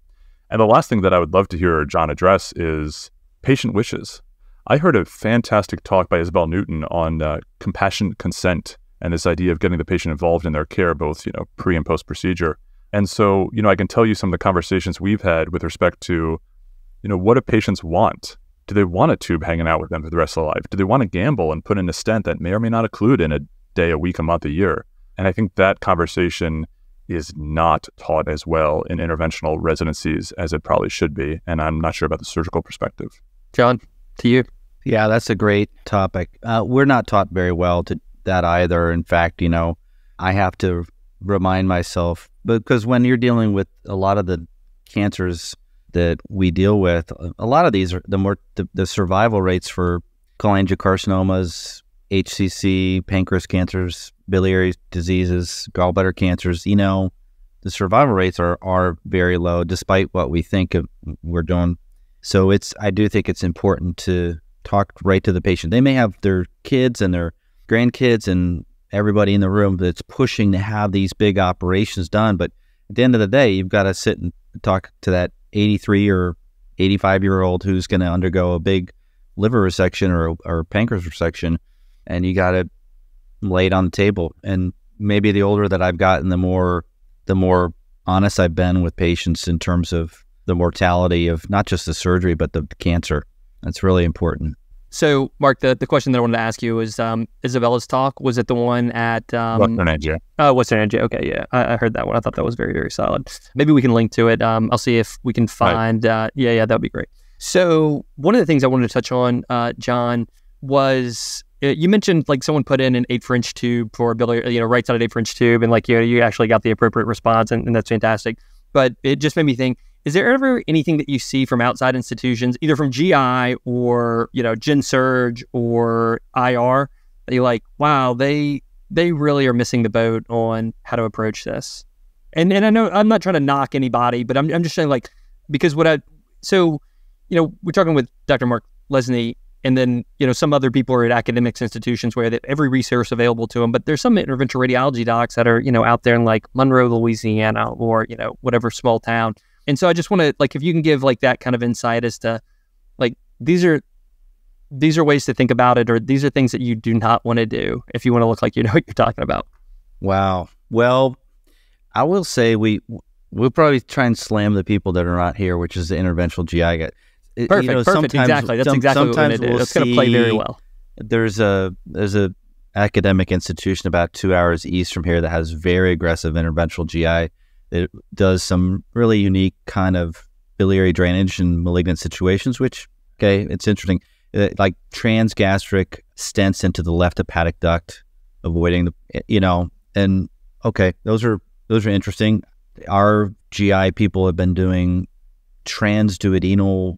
And the last thing that I would love to hear John address is patient wishes. I heard a fantastic talk by Isabel Newton on uh, compassionate consent and this idea of getting the patient involved in their care, both, you know, pre and post procedure. And so, you know, I can tell you some of the conversations we've had with respect to, you know, what do patients want? Do they want a tube hanging out with them for the rest of their life? Do they want to gamble and put in a stent that may or may not occlude in a day, a week, a month, a year? And I think that conversation is not taught as well in interventional residencies as it probably should be. And I'm not sure about the surgical perspective. John, to you. Yeah, that's a great topic. Uh, we're not taught very well to that either. In fact, you know, I have to remind myself, because when you're dealing with a lot of the cancers that we deal with, a lot of these are the more the, the survival rates for cholangiocarcinomas, H C C, pancreas cancers, biliary diseases, gallbladder cancers, you know, the survival rates are are very low despite what we think of, we're doing. So it's, I do think it's important to talk right to the patient. They may have their kids and their grandkids and everybody in the room that's pushing to have these big operations done. But at the end of the day, you've got to sit and talk to that eighty-three or eighty-five year old who's going to undergo a big liver resection or, or pancreas resection. And you got to lay it on the table. And maybe the older that I've gotten, the more, the more honest I've been with patients in terms of the mortality of not just the surgery, but the cancer. That's really important. So, Mark, the, the question that I wanted to ask you is um, Isabella's talk. Was it the one at um, Western Angio? Oh, Western Angio. Okay, yeah, I, I heard that one. I thought that was very, very solid. Maybe we can link to it. Um, I'll see if we can find. Right. Uh, yeah, yeah, that'd be great. So, one of the things I wanted to touch on, uh, John, was uh, you mentioned like someone put in an eight French tube for biliary, you know, right-sided eight French tube, and like you know, you actually got the appropriate response, and, and that's fantastic. But it just made me think. Is there ever anything that you see from outside institutions, either from G I or, you know, Gen Surg or I R, that you're like, wow, they they really are missing the boat on how to approach this? And and I know I'm not trying to knock anybody, but I'm I'm just saying, like, because what I so, you know, we're talking with Doctor Mark Lessne, and then, you know, some other people are at academic institutions where they have every resource available to them, but there's some interventional radiology docs that are, you know, out there in like Monroe, Louisiana, or, you know, whatever small town. And so I just want to, like, if you can give like that kind of insight as to like, these are, these are ways to think about it, or these are things that you do not want to do if you want to look like you know what you're talking about. Wow. Well, I will say we, we'll probably try and slam the people that are not here, which is the interventional G I guy. It, perfect. You know, perfect. Exactly. That's some, exactly what we're going to do. We'll That's going to play very well. There's a, there's a academic institution about two hours east from here that has very aggressive interventional G I. It does some really unique kind of biliary drainage in malignant situations, which, okay, it's interesting. It, like transgastric stents into the left hepatic duct, avoiding the, you know, and okay, those are, those are interesting. Our G I people have been doing transduodenal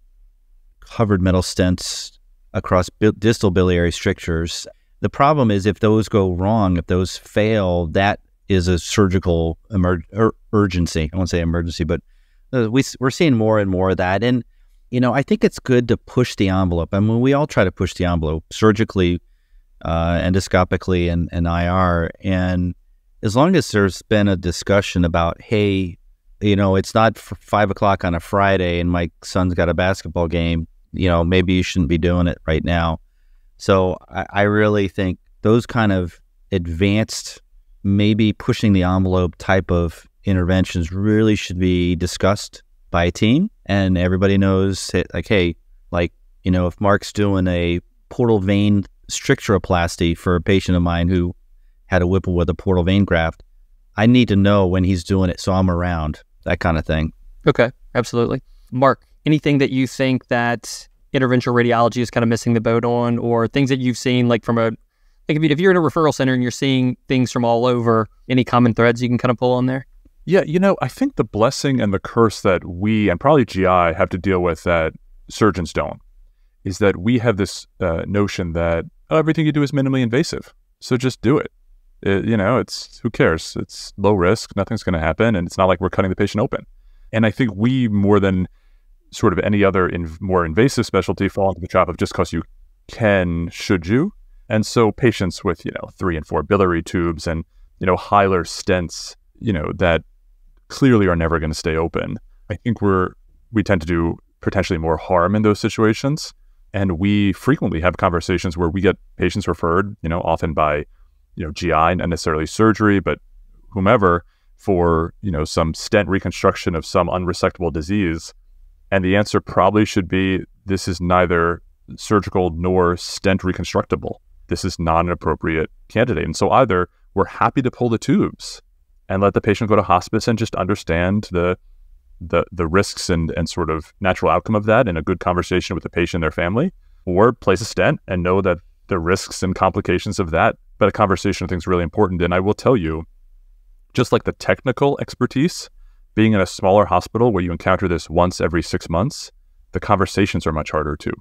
covered metal stents across bi distal biliary strictures. The problem is if those go wrong, if those fail, that is a surgical emer ur urgency. I won't say emergency, but uh, we, we're seeing more and more of that. And, you know, I think it's good to push the envelope. I mean, we all try to push the envelope surgically, uh, endoscopically, and, and I R. And as long as there's been a discussion about, hey, you know, it's not f five o'clock on a Friday and my son's got a basketball game, you know, maybe you shouldn't be doing it right now. So I, I really think those kind of advanced, maybe pushing the envelope type of interventions really should be discussed by a team. And everybody knows, like, hey, like, you know, if Mark's doing a portal vein stricturoplasty for a patient of mine who had a Whipple with a portal vein graft, I need to know when he's doing it, so I'm around, that kind of thing. Okay, absolutely. Mark, anything that you think that interventional radiology is kind of missing the boat on, or things that you've seen, like from a, like if you're in a referral center and you're seeing things from all over, any common threads you can kind of pull on there? Yeah, you know, I think the blessing and the curse that we, and probably G I, have to deal with that surgeons don't, is that we have this uh, notion that oh, everything you do is minimally invasive, so just do it. It, you know, it's, who cares? It's low risk, nothing's going to happen, and it's not like we're cutting the patient open. And I think we, more than sort of any other in, more invasive specialty, fall into the trap of just because you can, should you? And so patients with, you know, three and four biliary tubes and, you know, hilar stents, you know, that clearly are never going to stay open. I think we're, we tend to do potentially more harm in those situations. And we frequently have conversations where we get patients referred, you know, often by, you know, G I, not necessarily surgery, but whomever, for, you know, some stent reconstruction of some unresectable disease. And the answer probably should be, this is neither surgical nor stent reconstructable. This is not an appropriate candidate. And so either we're happy to pull the tubes and let the patient go to hospice and just understand the the the risks and and sort of natural outcome of that in a good conversation with the patient and their family, or place a stent and know that the risks and complications of that. But a conversation I think is really important. And I will tell you, just like the technical expertise, being in a smaller hospital where you encounter this once every six months, the conversations are much harder too.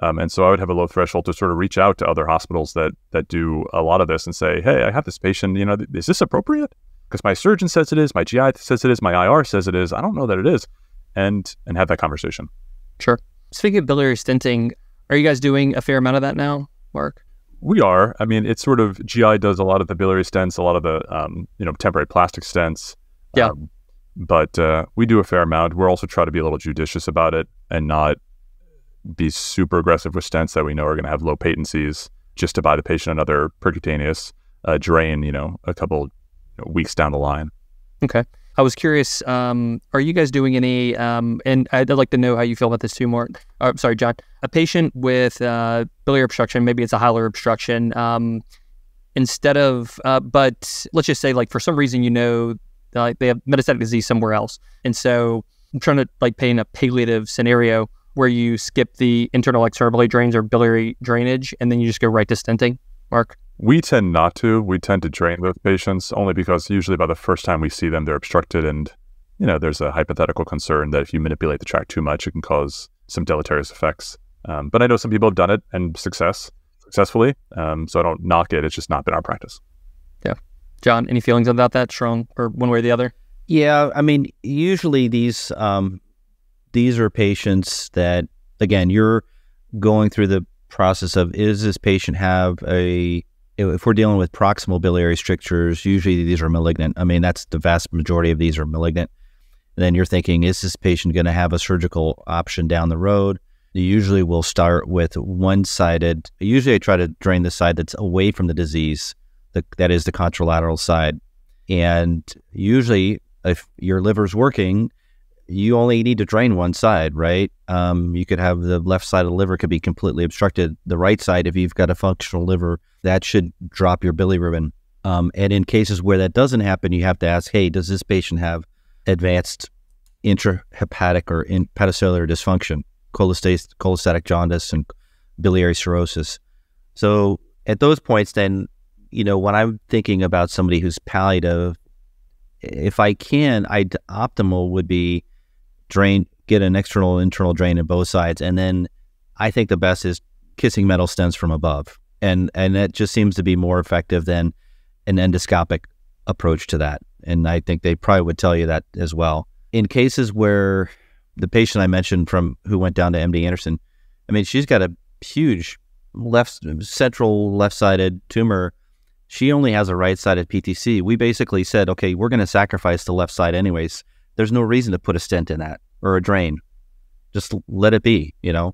Um, and so I would have a low threshold to sort of reach out to other hospitals that that do a lot of this and say, hey, I have this patient, you know, th- is this appropriate? Because my surgeon says it is, my G I says it is, my I R says it is, I don't know that it is, and and have that conversation. Sure. Speaking of biliary stenting, are you guys doing a fair amount of that now, Mark? We are. I mean, it's sort of, G I does a lot of the biliary stents, a lot of the, um, you know, temporary plastic stents. Yeah. Um, but uh, we do a fair amount. We're also trying to be a little judicious about it and not be super aggressive with stents that we know are going to have low patencies, just to buy the patient another percutaneous uh, drain, you know, a couple weeks down the line. Okay. I was curious, um, are you guys doing any, um, and I'd like to know how you feel about this too, Mark. Oh, sorry, John. A patient with uh, biliary obstruction, maybe it's a hilar obstruction, um, instead of, uh, but let's just say, like, for some reason, you know, uh, they have metastatic disease somewhere else. And so I'm trying to, like, paint a palliative scenario where you skip the internal external drains or biliary drainage, and then you just go right to stenting, Mark? We tend not to. We tend to drain those patients only because usually by the first time we see them, they're obstructed. And, you know, there's a hypothetical concern that if you manipulate the tract too much, it can cause some deleterious effects. Um, but I know some people have done it and success, successfully. Um, so I don't knock it. It's just not been our practice. Yeah. John, any feelings about that, strong or one way or the other? Yeah. I mean, usually these, um, these are patients that, again, you're going through the process of, is this patient have a, if we're dealing with proximal biliary strictures, usually these are malignant. I mean, that's the vast majority of these are malignant. And then you're thinking, is this patient going to have a surgical option down the road? You usually will start with one-sided. Usually I try to drain the side that's away from the disease, the, that is the contralateral side. And usually if your liver's working, you only need to drain one side, right? Um, you could have the left side of the liver could be completely obstructed. The right side, if you've got a functional liver, that should drop your bilirubin. Um, and in cases where that doesn't happen, you have to ask, hey, does this patient have advanced intrahepatic or in hepatocellular dysfunction, cholestas- cholestatic jaundice, and biliary cirrhosis? So at those points, then, you know, when I'm thinking about somebody who's palliative, if I can, I'd, optimal would be drain, get an external, internal drain in both sides. And then I think the best is kissing metal stents from above. And, and that just seems to be more effective than an endoscopic approach to that. And I think they probably would tell you that as well. In cases where the patient I mentioned from who went down to M D Anderson, I mean, she's got a huge left central left-sided tumor. She only has a right-sided P T C. We basically said, okay, we're going to sacrifice the left side anyways. There's no reason to put a stent in that or a drain. Just let it be, you know.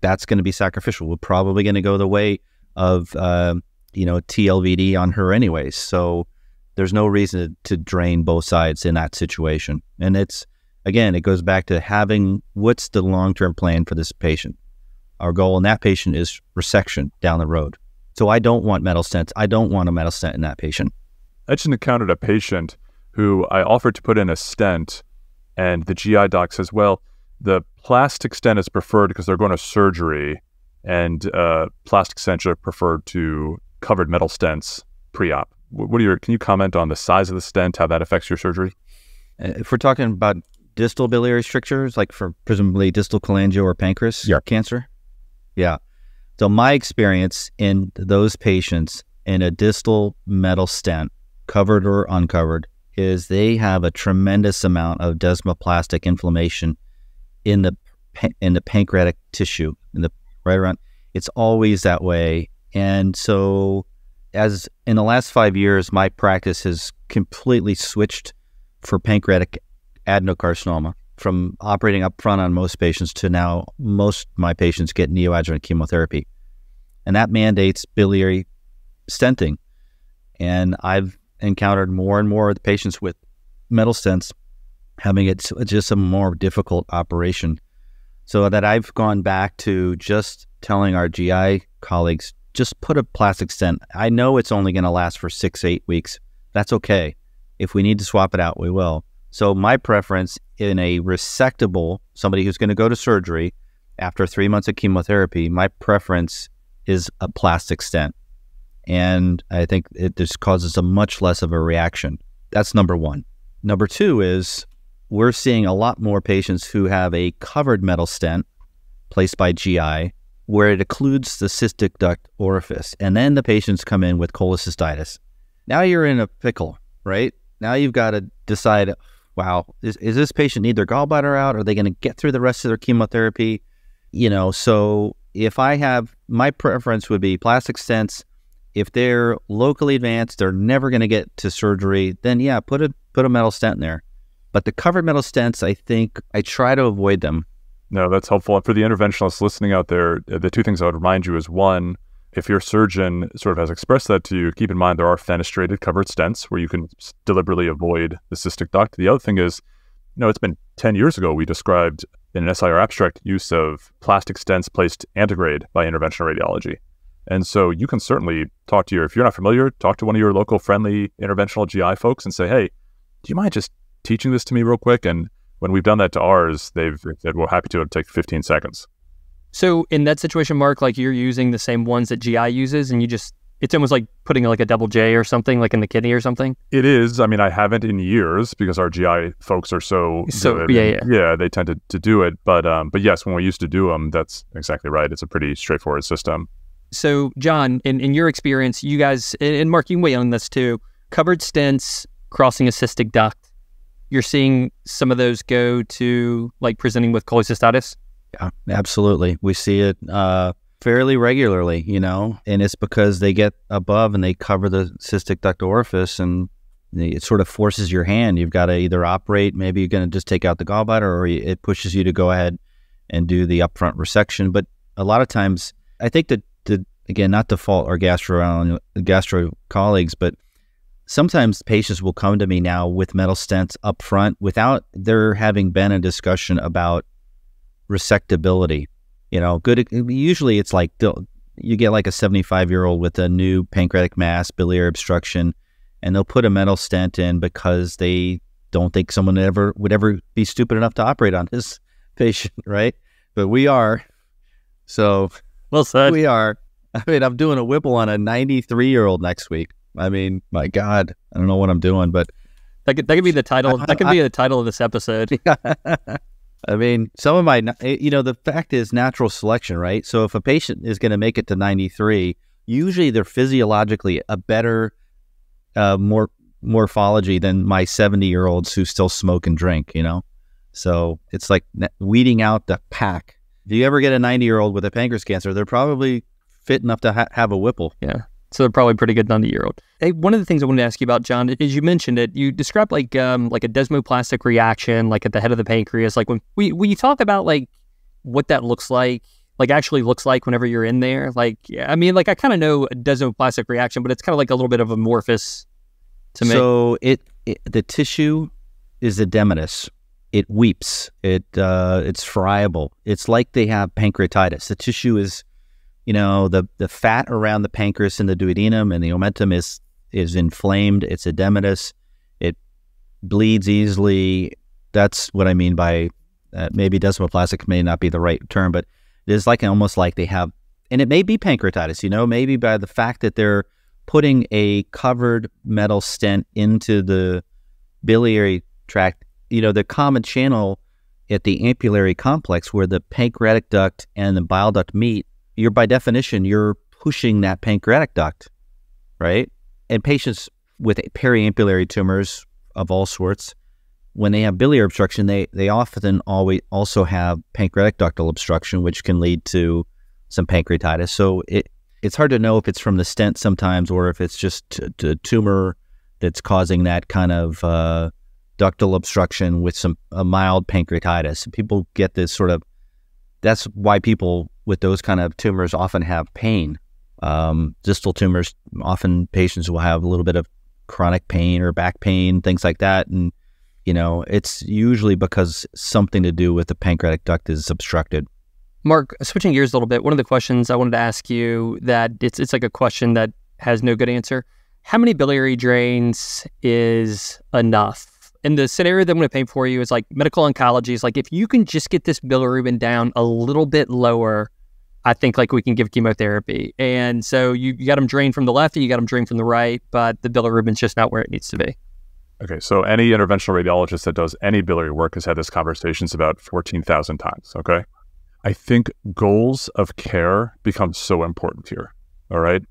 That's going to be sacrificial. We're probably going to go the way of, uh, you know, T L V D on her anyways. So there's no reason to, to drain both sides in that situation. And it's, again, it goes back to having, what's the long-term plan for this patient? Our goal in that patient is resection down the road. So I don't want metal stents. I don't want a metal stent in that patient. I just encountered a patient who I offered to put in a stent, and the G I doc says, well, the plastic stent is preferred because they're going to surgery, and uh, plastic stents are preferred to covered metal stents pre-op. What are your? Can you comment on the size of the stent, how that affects your surgery? If we're talking about distal biliary strictures, like for presumably distal cholangio or pancreas yeah. cancer, yeah. So my experience in those patients in a distal metal stent, covered or uncovered, is they have a tremendous amount of desmoplastic inflammation in the in the pancreatic tissue, in the right around. It's always that way, and so as in the last five years, my practice has completely switched for pancreatic adenocarcinoma from operating up front on most patients to now most of my patients get neoadjuvant chemotherapy. And that mandates biliary stenting. And I've encountered more and more of the patients with metal stents having it just a more difficult operation. So that I've gone back to just telling our G I colleagues, just put a plastic stent. I know it's only going to last for six, eight weeks. That's okay. If we need to swap it out, we will. So my preference in a resectable, somebody who's going to go to surgery after three months of chemotherapy, my preference is a plastic stent. And I think it just causes a much less of a reaction. That's number one. Number two is we're seeing a lot more patients who have a covered metal stent placed by G I where it occludes the cystic duct orifice. And then the patients come in with cholecystitis. Now you're in a pickle, right? Now you've got to decide, wow, is, is this patient need their gallbladder out? Are they going to get through the rest of their chemotherapy? You know, so if I have, my preference would be plastic stents. If they're locally advanced, they're never going to get to surgery, then yeah, put a, put a metal stent in there. But the covered metal stents, I think I try to avoid them. No, that's helpful. And for the interventionalists listening out there, the two things I would remind you is one, if your surgeon sort of has expressed that to you, keep in mind there are fenestrated covered stents where you can deliberately avoid the cystic duct. The other thing is, you know, it's been ten years ago we described in an S I R abstract use of plastic stents placed antegrade by interventional radiology. And so you can certainly talk to your, if you're not familiar, talk to one of your local friendly interventional G I folks and say, hey, do you mind just teaching this to me real quick? And when we've done that to ours, they've said, well, happy to, it'll take fifteen seconds. So in that situation, Mark, like you're using the same ones that G I uses and you just, it's almost like putting like a double J or something like in the kidney or something? It is. I mean, I haven't in years because our G I folks are so, so good. Yeah, yeah. Yeah, they tend to, to do it. But, um, but yes, when we used to do them, that's exactly right. It's a pretty straightforward system. So John, in, in your experience, you guys, and Mark, you can weigh on this too, covered stents crossing a cystic duct, you're seeing some of those go to like presenting with cholecystitis? Yeah, absolutely. We see it uh, fairly regularly, you know, and it's because they get above and they cover the cystic duct orifice and they, it sort of forces your hand. You've got to either operate, maybe you're going to just take out the gallbladder, or it pushes you to go ahead and do the upfront resection. But a lot of times, I think that, the, again, not to fault our gastro, gastro colleagues, but sometimes patients will come to me now with metal stents up front without there having been a discussion about resectability. You know, good. Usually it's like you get like a seventy-five year old with a new pancreatic mass, biliary obstruction, and they'll put a metal stent in because they don't think someone ever would ever be stupid enough to operate on this patient, right? But we are. So well said. We are. I mean, I'm doing a Whipple on a ninety-three year old next week. I mean, my God, I don't know what I'm doing, but that could, that could be the title. That could be the title of this episode. I mean, some of my, you know, the fact is natural selection, right? So if a patient is going to make it to ninety-three, usually they're physiologically a better uh, more morphology than my seventy year olds who still smoke and drink, you know? So it's like weeding out the pack. If you ever get a ninety year old with a pancreas cancer, they're probably fit enough to ha have a Whipple. Yeah. So they're probably pretty good ninety year old. Hey, one of the things I wanted to ask you about, John, is you mentioned it. You described like um, like a desmoplastic reaction, like at the head of the pancreas. Like when we when you talk about like what that looks like, like actually looks like whenever you're in there. Like yeah, I mean, like I kind of know a desmoplastic reaction, but it's kind of like a little bit of amorphous to me. So it, it the tissue is edematous. It weeps. It uh, it's friable. It's like they have pancreatitis. The tissue is, you know, the, the fat around the pancreas and the duodenum and the omentum is is inflamed. It's edematous. It bleeds easily. That's what I mean by uh, maybe desmoplastic may not be the right term, but it's like almost like they have, and it may be pancreatitis, you know, maybe by the fact that they're putting a covered metal stent into the biliary tract, you know, the common channel at the ampullary complex where the pancreatic duct and the bile duct meet, you're by definition, you're pushing that pancreatic duct, right? And patients with periampullary tumors of all sorts, when they have biliary obstruction, they, they often always also have pancreatic ductal obstruction, which can lead to some pancreatitis. So it, it's hard to know if it's from the stent sometimes or if it's just a tumor that's causing that kind of uh, ductal obstruction with some a mild pancreatitis. People get this sort of, that's why people with those kind of tumors often have pain. Um, distal tumors, often patients will have a little bit of chronic pain or back pain, things like that. And, you know, it's usually because something to do with the pancreatic duct is obstructed. Mark, switching gears a little bit, one of the questions I wanted to ask you that it's, it's like a question that has no good answer. How many biliary drains is enough? And the scenario that I'm going to paint for you is like medical oncology is like, if you can just get this bilirubin down a little bit lower, I think like we can give chemotherapy. And so you, you got them drained from the left and you got them drained from the right, but the bilirubin's just not where it needs to be. Okay, so any interventional radiologist that does any biliary work has had this conversation about fourteen thousand times, okay? I think goals of care become so important here, all right?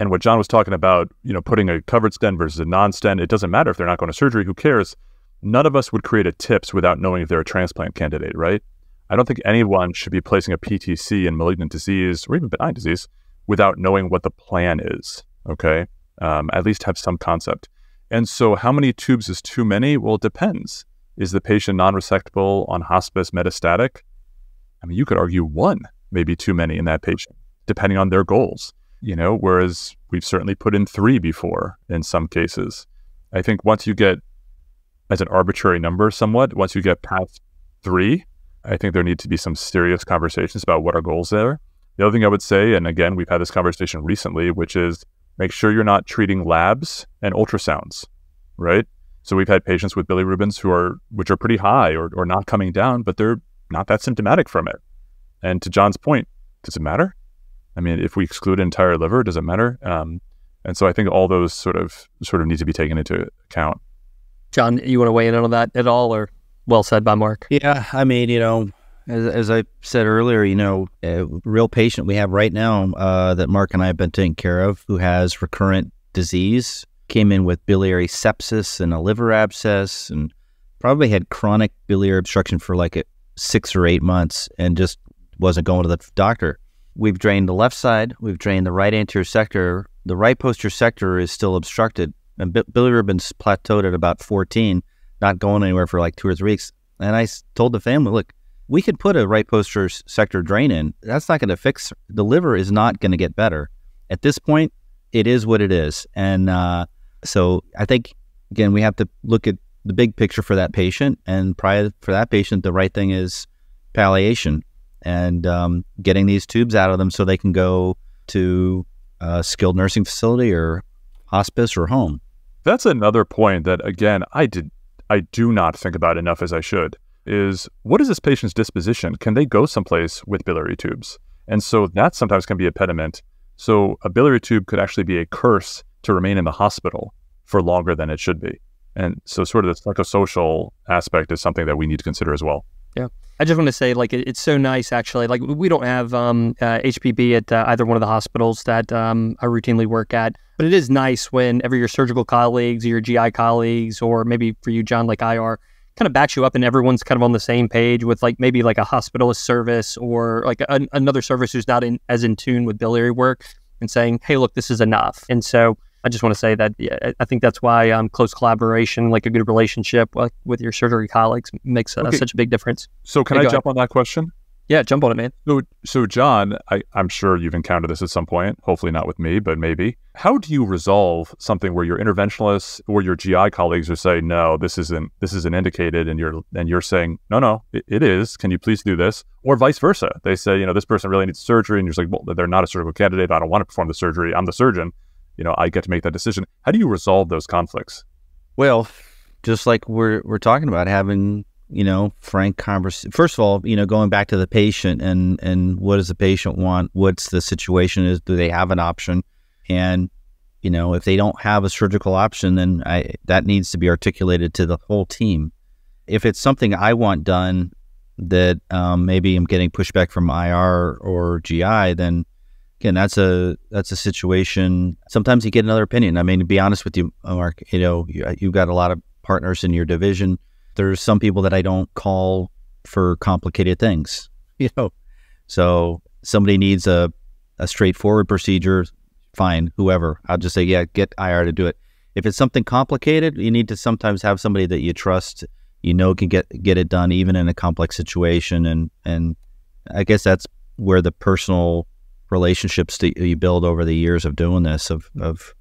And what John was talking about, you know, putting a covered stent versus a non-stent, it doesn't matter if they're not going to surgery, who cares? None of us would create a TIPS without knowing if they're a transplant candidate, right? I don't think anyone should be placing a P T C in malignant disease or even benign disease without knowing what the plan is, okay? Um, at least have some concept. And so how many tubes is too many? Well, it depends. Is the patient non-resectable, on hospice, metastatic? I mean, you could argue one, maybe too many in that patient, depending on their goals, you know, whereas we've certainly put in three before in some cases. I think once you get, as an arbitrary number somewhat, once you get past three, I think there need to be some serious conversations about what our goals are. The other thing I would say, and again, we've had this conversation recently, which is make sure you're not treating labs and ultrasounds, right? So we've had patients with bilirubins who are, which are pretty high or, or not coming down, but they're not that symptomatic from it. And to John's point, does it matter? I mean, if we exclude entire liver, does it matter? Um, and so I think all those sort of, sort of need to be taken into account. John, you want to weigh in on that at all, or? Well said by Mark. Yeah, I mean, you know, as, as I said earlier, you know, a real patient we have right now uh, that Mark and I have been taking care of who has recurrent disease, came in with biliary sepsis and a liver abscess and probably had chronic biliary obstruction for like a six or eight months and just wasn't going to the doctor. We've drained the left side. We've drained the right anterior sector. The right posterior sector is still obstructed and bil bilirubin's plateaued at about fourteen. Not going anywhere for like two or three weeks. And I told the family, look, we could put a right posterior sector drain in. That's not going to fix, the liver is not going to get better. At this point, it is what it is. And uh, so I think, again, we have to look at the big picture for that patient. And prior for that patient, the right thing is palliation and um, getting these tubes out of them so they can go to a skilled nursing facility or hospice or home. That's another point that, again, I did I do not think about enough as I should, is what is this patient's disposition? Can they go someplace with biliary tubes? And so that sometimes can be a pediment. So a biliary tube could actually be a curse to remain in the hospital for longer than it should be. And so sort of the psychosocial aspect is something that we need to consider as well. Yeah. I just want to say, like, it, it's so nice, actually. Like, we don't have um, uh, H P B at uh, either one of the hospitals that um, I routinely work at. But it is nice whenever your surgical colleagues or your G I colleagues, or maybe for you, John, like I R, kind of backs you up and everyone's kind of on the same page with, like, maybe like a hospitalist service or like a, another service who's not in, as in tune with biliary work and saying, hey, look, this is enough. And so I just want to say that yeah, I think that's why um, close collaboration, like a good relationship like, with your surgery colleagues makes uh, okay. such a big difference. So can hey, I jump ahead. on that question? Yeah, jump on it, man. So, so John, I, I'm sure you've encountered this at some point, hopefully not with me, but maybe. How do you resolve something where your interventionalists or your G I colleagues are saying, no, this isn't, this isn't indicated, and you're, and you're saying, no, no, it, it is, can you please do this? Or vice versa. They say, you know, this person really needs surgery, and you're like, well, they're not a surgical candidate, I don't want to perform the surgery, I'm the surgeon. You know, I get to make that decision. How do you resolve those conflicts? Well, just like we're, we're talking about, having you know, frank conversation. First of all, you know, going back to the patient and, and what does the patient want? What's the situation is? Do they have an option? And, you know, if they don't have a surgical option, then I, that needs to be articulated to the whole team. If it's something I want done that um, maybe I'm getting pushback from I R or G I, then again, that's a that's a situation. Sometimes you get another opinion. I mean, to be honest with you, Mark, you know, you, you've got a lot of partners in your division. There's some people that I don't call for complicated things, you know. So somebody needs a, a straightforward procedure, fine, whoever. I'll just say, yeah, get I R to do it. If it's something complicated, you need to sometimes have somebody that you trust, you know, can get get it done even in a complex situation. And, and I guess that's where the personal relationships that you build over the years of doing this, of, of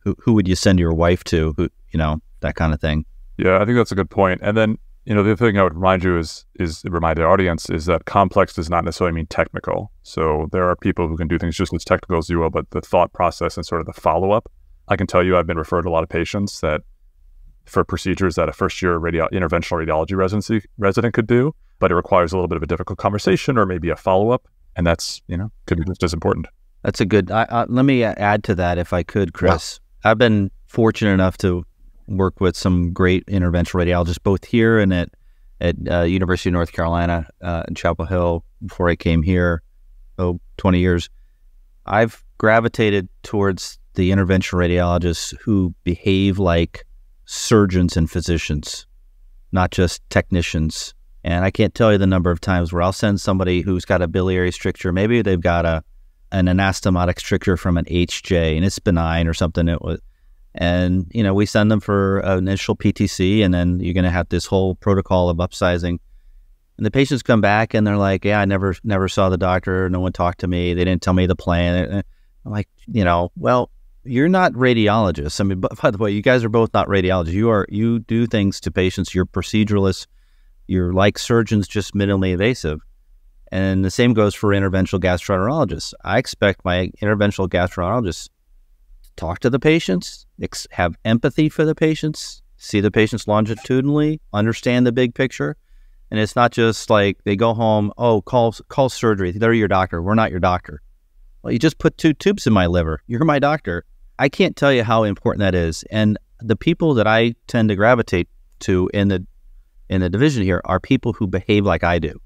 who, who would you send your wife to, who, you know, that kind of thing. Yeah, I think that's a good point. And then, you know, the other thing I would remind you is, is remind the audience is that complex does not necessarily mean technical. So there are people who can do things just as technical as you will, but the thought process and sort of the follow-up. I can tell you, I've been referred to a lot of patients that for procedures that a first-year radio, interventional radiology residency resident could do, but it requires a little bit of a difficult conversation or maybe a follow-up. And that's, you know, could be just as important. That's a good, I, I, let me add to that if I could, Chris. Yeah. I've been fortunate enough to work with some great interventional radiologists, both here and at, at uh, University of North Carolina uh, in Chapel Hill before I came here, oh, twenty years. I've gravitated towards the interventional radiologists who behave like surgeons and physicians, not just technicians. And I can't tell you the number of times where I'll send somebody who's got a biliary stricture, maybe they've got a an anastomotic stricture from an H J and it's benign or something. It was, and, you know, we send them for an initial P T C and then you're going to have this whole protocol of upsizing. And the patients come back and they're like, yeah, I never, never saw the doctor. No one talked to me. They didn't tell me the plan. I'm like, you know, well, you're not radiologists. I mean, by the way, you guys are both not radiologists. You are, you do things to patients. You're proceduralists. You're like surgeons, just minimally invasive. And the same goes for interventional gastroenterologists. I expect my interventional gastroenterologists to talk to the patients, have empathy for the patients, see the patients longitudinally, understand the big picture. And it's not just like they go home, oh, call, call surgery. They're your doctor. We're not your doctor. Well, you just put two tubes in my liver. You're my doctor. I can't tell you how important that is. And the people that I tend to gravitate to in the in the division here are people who behave like I do.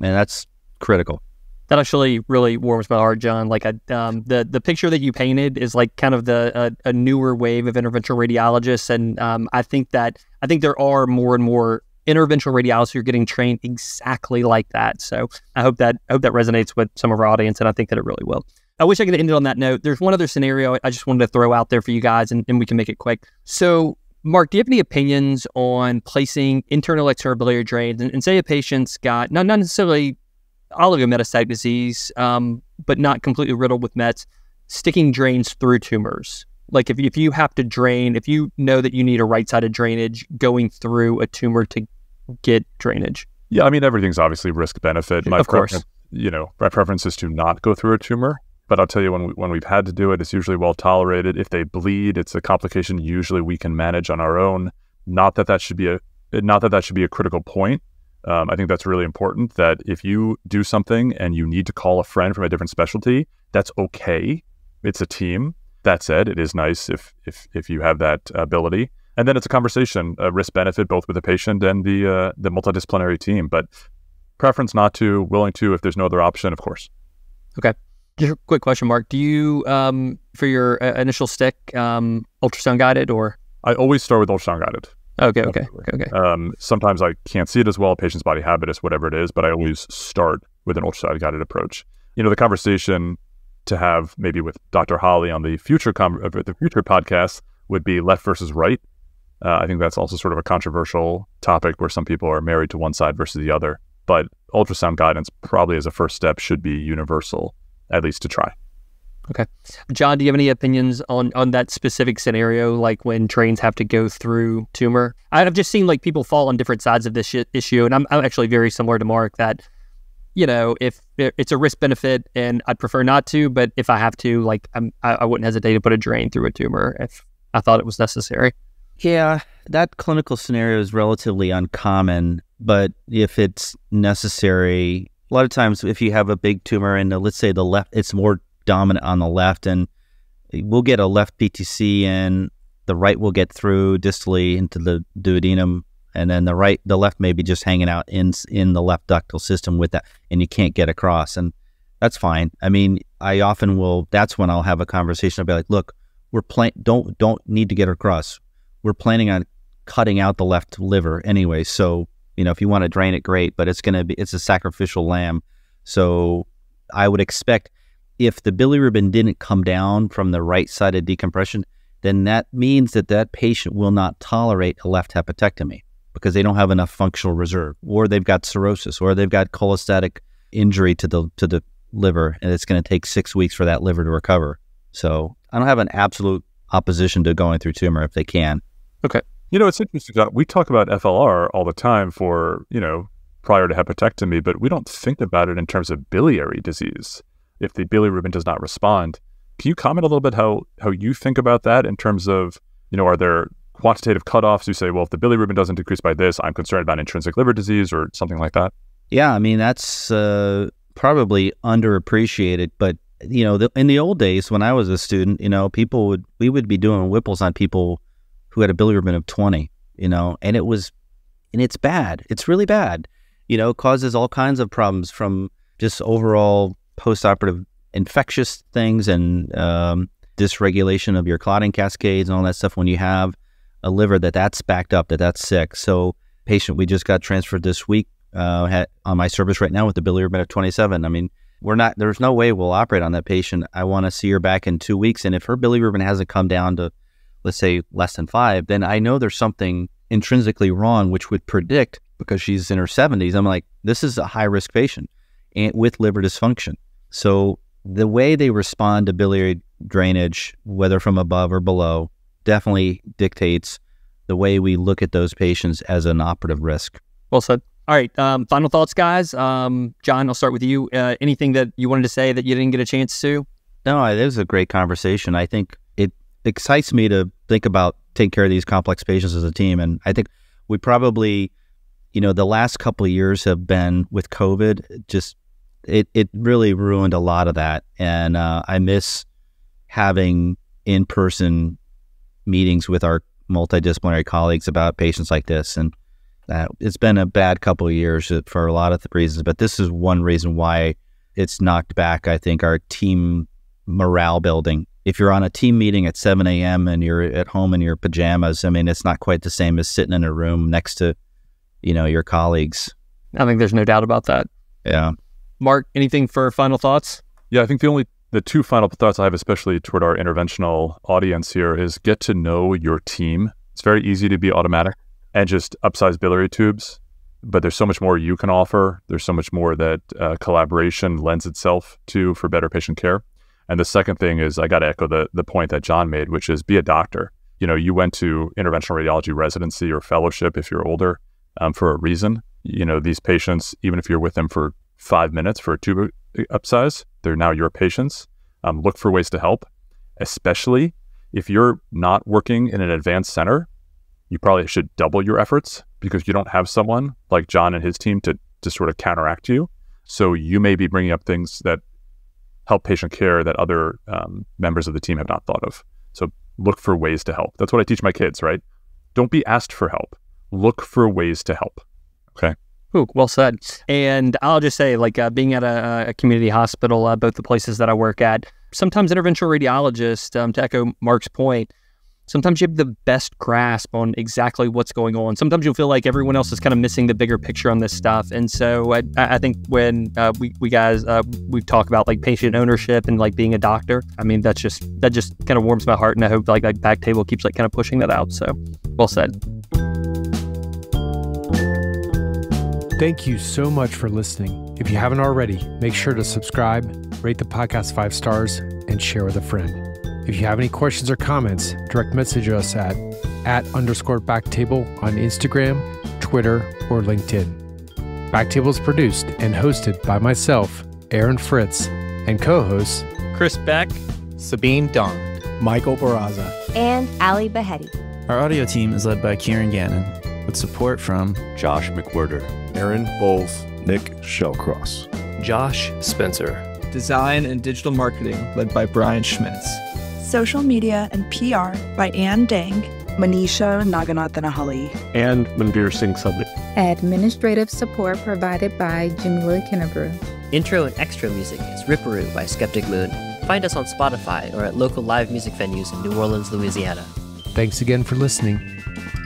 And that's critical. That actually really warms my heart, John. Like I, um, the, the picture that you painted is like kind of the uh, a newer wave of interventional radiologists. And um, I think that, I think there are more and more interventional radiologists who are getting trained exactly like that. So I hope that, I hope that resonates with some of our audience. And I think that it really will. I wish I could end it on that note. There's one other scenario I just wanted to throw out there for you guys, and, and we can make it quick. So Mark, do you have any opinions on placing internal external biliary drains? And, and say a patient's got not, not necessarily oligometastatic disease, um, but not completely riddled with mets, sticking drains through tumors. Like if, if you have to drain, if you know that you need a right-sided drainage going through a tumor to get drainage. Yeah, I mean, everything's obviously risk-benefit. Of course. You know, my preference is to not go through a tumor. But I'll tell you, when, we, when we've had to do it, it's usually well tolerated. If they bleed, it's a complication usually we can manage on our own. Not that that should be a, not that that should be a critical point. Um, I think that's really important, that if you do something and you need to call a friend from a different specialty, that's okay. It's a team. That said, it is nice if if if you have that ability. And then it's a conversation, a risk benefit, both with the patient and the uh, the multidisciplinary team. But preference not to, willing to if there's no other option, of course. Okay. Just a quick question, Mark. Do you, um, for your uh, initial stick, um, ultrasound guided or? I always start with ultrasound guided. Okay, okay, okay, okay. Um, sometimes I can't see it as well, patient's body habitus, whatever it is, but I always start with an ultrasound guided approach. You know, the conversation to have maybe with Doctor Holley on the future com the future podcast would be left versus right. Uh, I think that's also sort of a controversial topic where some people are married to one side versus the other. But ultrasound guidance probably as a first step should be universal, at least to try. Okay. John, do you have any opinions on, on that specific scenario, like when drains have to go through tumor? I've just seen like people fall on different sides of this issue, and I'm, I'm actually very similar to Mark that, you know, if it's a risk benefit and I'd prefer not to, but if I have to, like I'm, I, I wouldn't hesitate to put a drain through a tumor if I thought it was necessary. Yeah, that clinical scenario is relatively uncommon, But if it's necessary, a lot of times if you have a big tumor and let's say the left, it's more dominant on the left, and we'll get a left P T C and the right will get through distally into the duodenum, and then the right, the left may be just hanging out in in the left ductal system with that, and you can't get across, and that's fine. I mean, I often will, that's when I'll have a conversation. I'll be like, look, we're plan- don't, don't need to get across. We're planning on cutting out the left liver anyway. So, you know, if you want to drain it, great, but it's going to be, it's a sacrificial lamb. So I would expect if the bilirubin didn't come down from the right side of decompression, then that means that that patient will not tolerate a left hepatectomy because they don't have enough functional reserve, or they've got cirrhosis, or they've got cholestatic injury to the to the liver, and it's going to take six weeks for that liver to recover. So I don't have an absolute opposition to going through tumor if they can. Okay. You know, it's interesting. We talk about F L R all the time for, you know, prior to hepatectomy, but we don't think about it in terms of biliary disease if the bilirubin does not respond. Can you comment a little bit how, how you think about that in terms of, you know, are there quantitative cutoffs? You say, well, if the bilirubin doesn't decrease by this, I'm concerned about intrinsic liver disease or something like that? Yeah, I mean, that's uh, probably underappreciated. But, you know, the, in the old days when I was a student, you know, people would, we would be doing Whipples on people who had a bilirubin of twenty, you know, and it was, and it's bad. It's really bad. You know, it causes all kinds of problems from just overall postoperative infectious things and um, dysregulation of your clotting cascades and all that stuff when you have a liver that that's backed up, that that's sick. So patient we just got transferred this week uh, had, on my service right now with the bilirubin of twenty-seven. I mean, we're not, there's no way we'll operate on that patient. I want to see her back in two weeks. And if her bilirubin hasn't come down to, let's say, less than five, then I know there's something intrinsically wrong, which would predict, because she's in her seventies. I'm like, this is a high-risk patient and with liver dysfunction. So the way they respond to biliary drainage, whether from above or below, definitely dictates the way we look at those patients as an operative risk. Well said. All right. Um, final thoughts, guys. Um, John, I'll start with you. Uh, anything that you wanted to say that you didn't get a chance to? No, it was a great conversation. I think it excites me to think about taking care of these complex patients as a team. And I think we probably, you know, the last couple of years have been with COVID, just It it really ruined a lot of that, and uh, I miss having in-person meetings with our multidisciplinary colleagues about patients like this. And uh, it's been a bad couple of years for a lot of the reasons, but this is one reason why it's knocked back, I think, our team morale building. If you're on a team meeting at seven A M and you're at home in your pajamas, I mean, it's not quite the same as sitting in a room next to, you know, your colleagues. I think there's no doubt about that. Yeah. Mark, anything for final thoughts? Yeah, I think the only, the two final thoughts I have, especially toward our interventional audience here, is get to know your team. It's very easy to be automatic and just upsize biliary tubes, but there's so much more you can offer. There's so much more that uh, collaboration lends itself to for better patient care. And the second thing is, I got to echo the, the point that John made, which is be a doctor. You know, you went to interventional radiology residency or fellowship if you're older um, for a reason. You know, these patients, even if you're with them for five minutes for a tube upsize, they're now your patients. Um, look for ways to help, especially if you're not working in an advanced center. You probably should double your efforts because you don't have someone like John and his team to, to sort of counteract you. So you may be bringing up things that help patient care that other um, members of the team have not thought of. So look for ways to help. That's what I teach my kids, right? Don't be asked for help. Look for ways to help. Okay. Ooh, well said. And I'll just say, like, uh, being at a, a community hospital, uh, both the places that I work at, sometimes interventional radiologists, um, to echo Mark's point, sometimes you have the best grasp on exactly what's going on. Sometimes you'll feel like everyone else is kind of missing the bigger picture on this stuff. And so I, I think when uh, we, we guys, uh, we talk about like patient ownership and like being a doctor, I mean, that's just, that just kind of warms my heart. And I hope like, like BackTable keeps like kind of pushing that out. So well said. Thank you so much for listening. If you haven't already, make sure to subscribe, rate the podcast five stars, and share with a friend. If you have any questions or comments, direct message us at at underscore backtable on Instagram, Twitter, or LinkedIn. Backtable is produced and hosted by myself, Aaron Fritz, and co-hosts Chris Beck, Sabine Dong, Michael Barraza, and Ali Behetti. Our audio team is led by Kieran Gannon. with support from Josh McWhirter, Aaron Bowles, Nick Shellcross, Josh Spencer, Design and Digital Marketing led by Brian Schmitz, Social Media and P R by Ann Dang, Manisha Naganathanahalli, and Manveer Singh Subnik. Administrative support provided by Jamila Kennebrew. Intro and extra music is Ripperoo by Skeptic Moon. Find us on Spotify or at local live music venues in New Orleans, Louisiana. Thanks again for listening.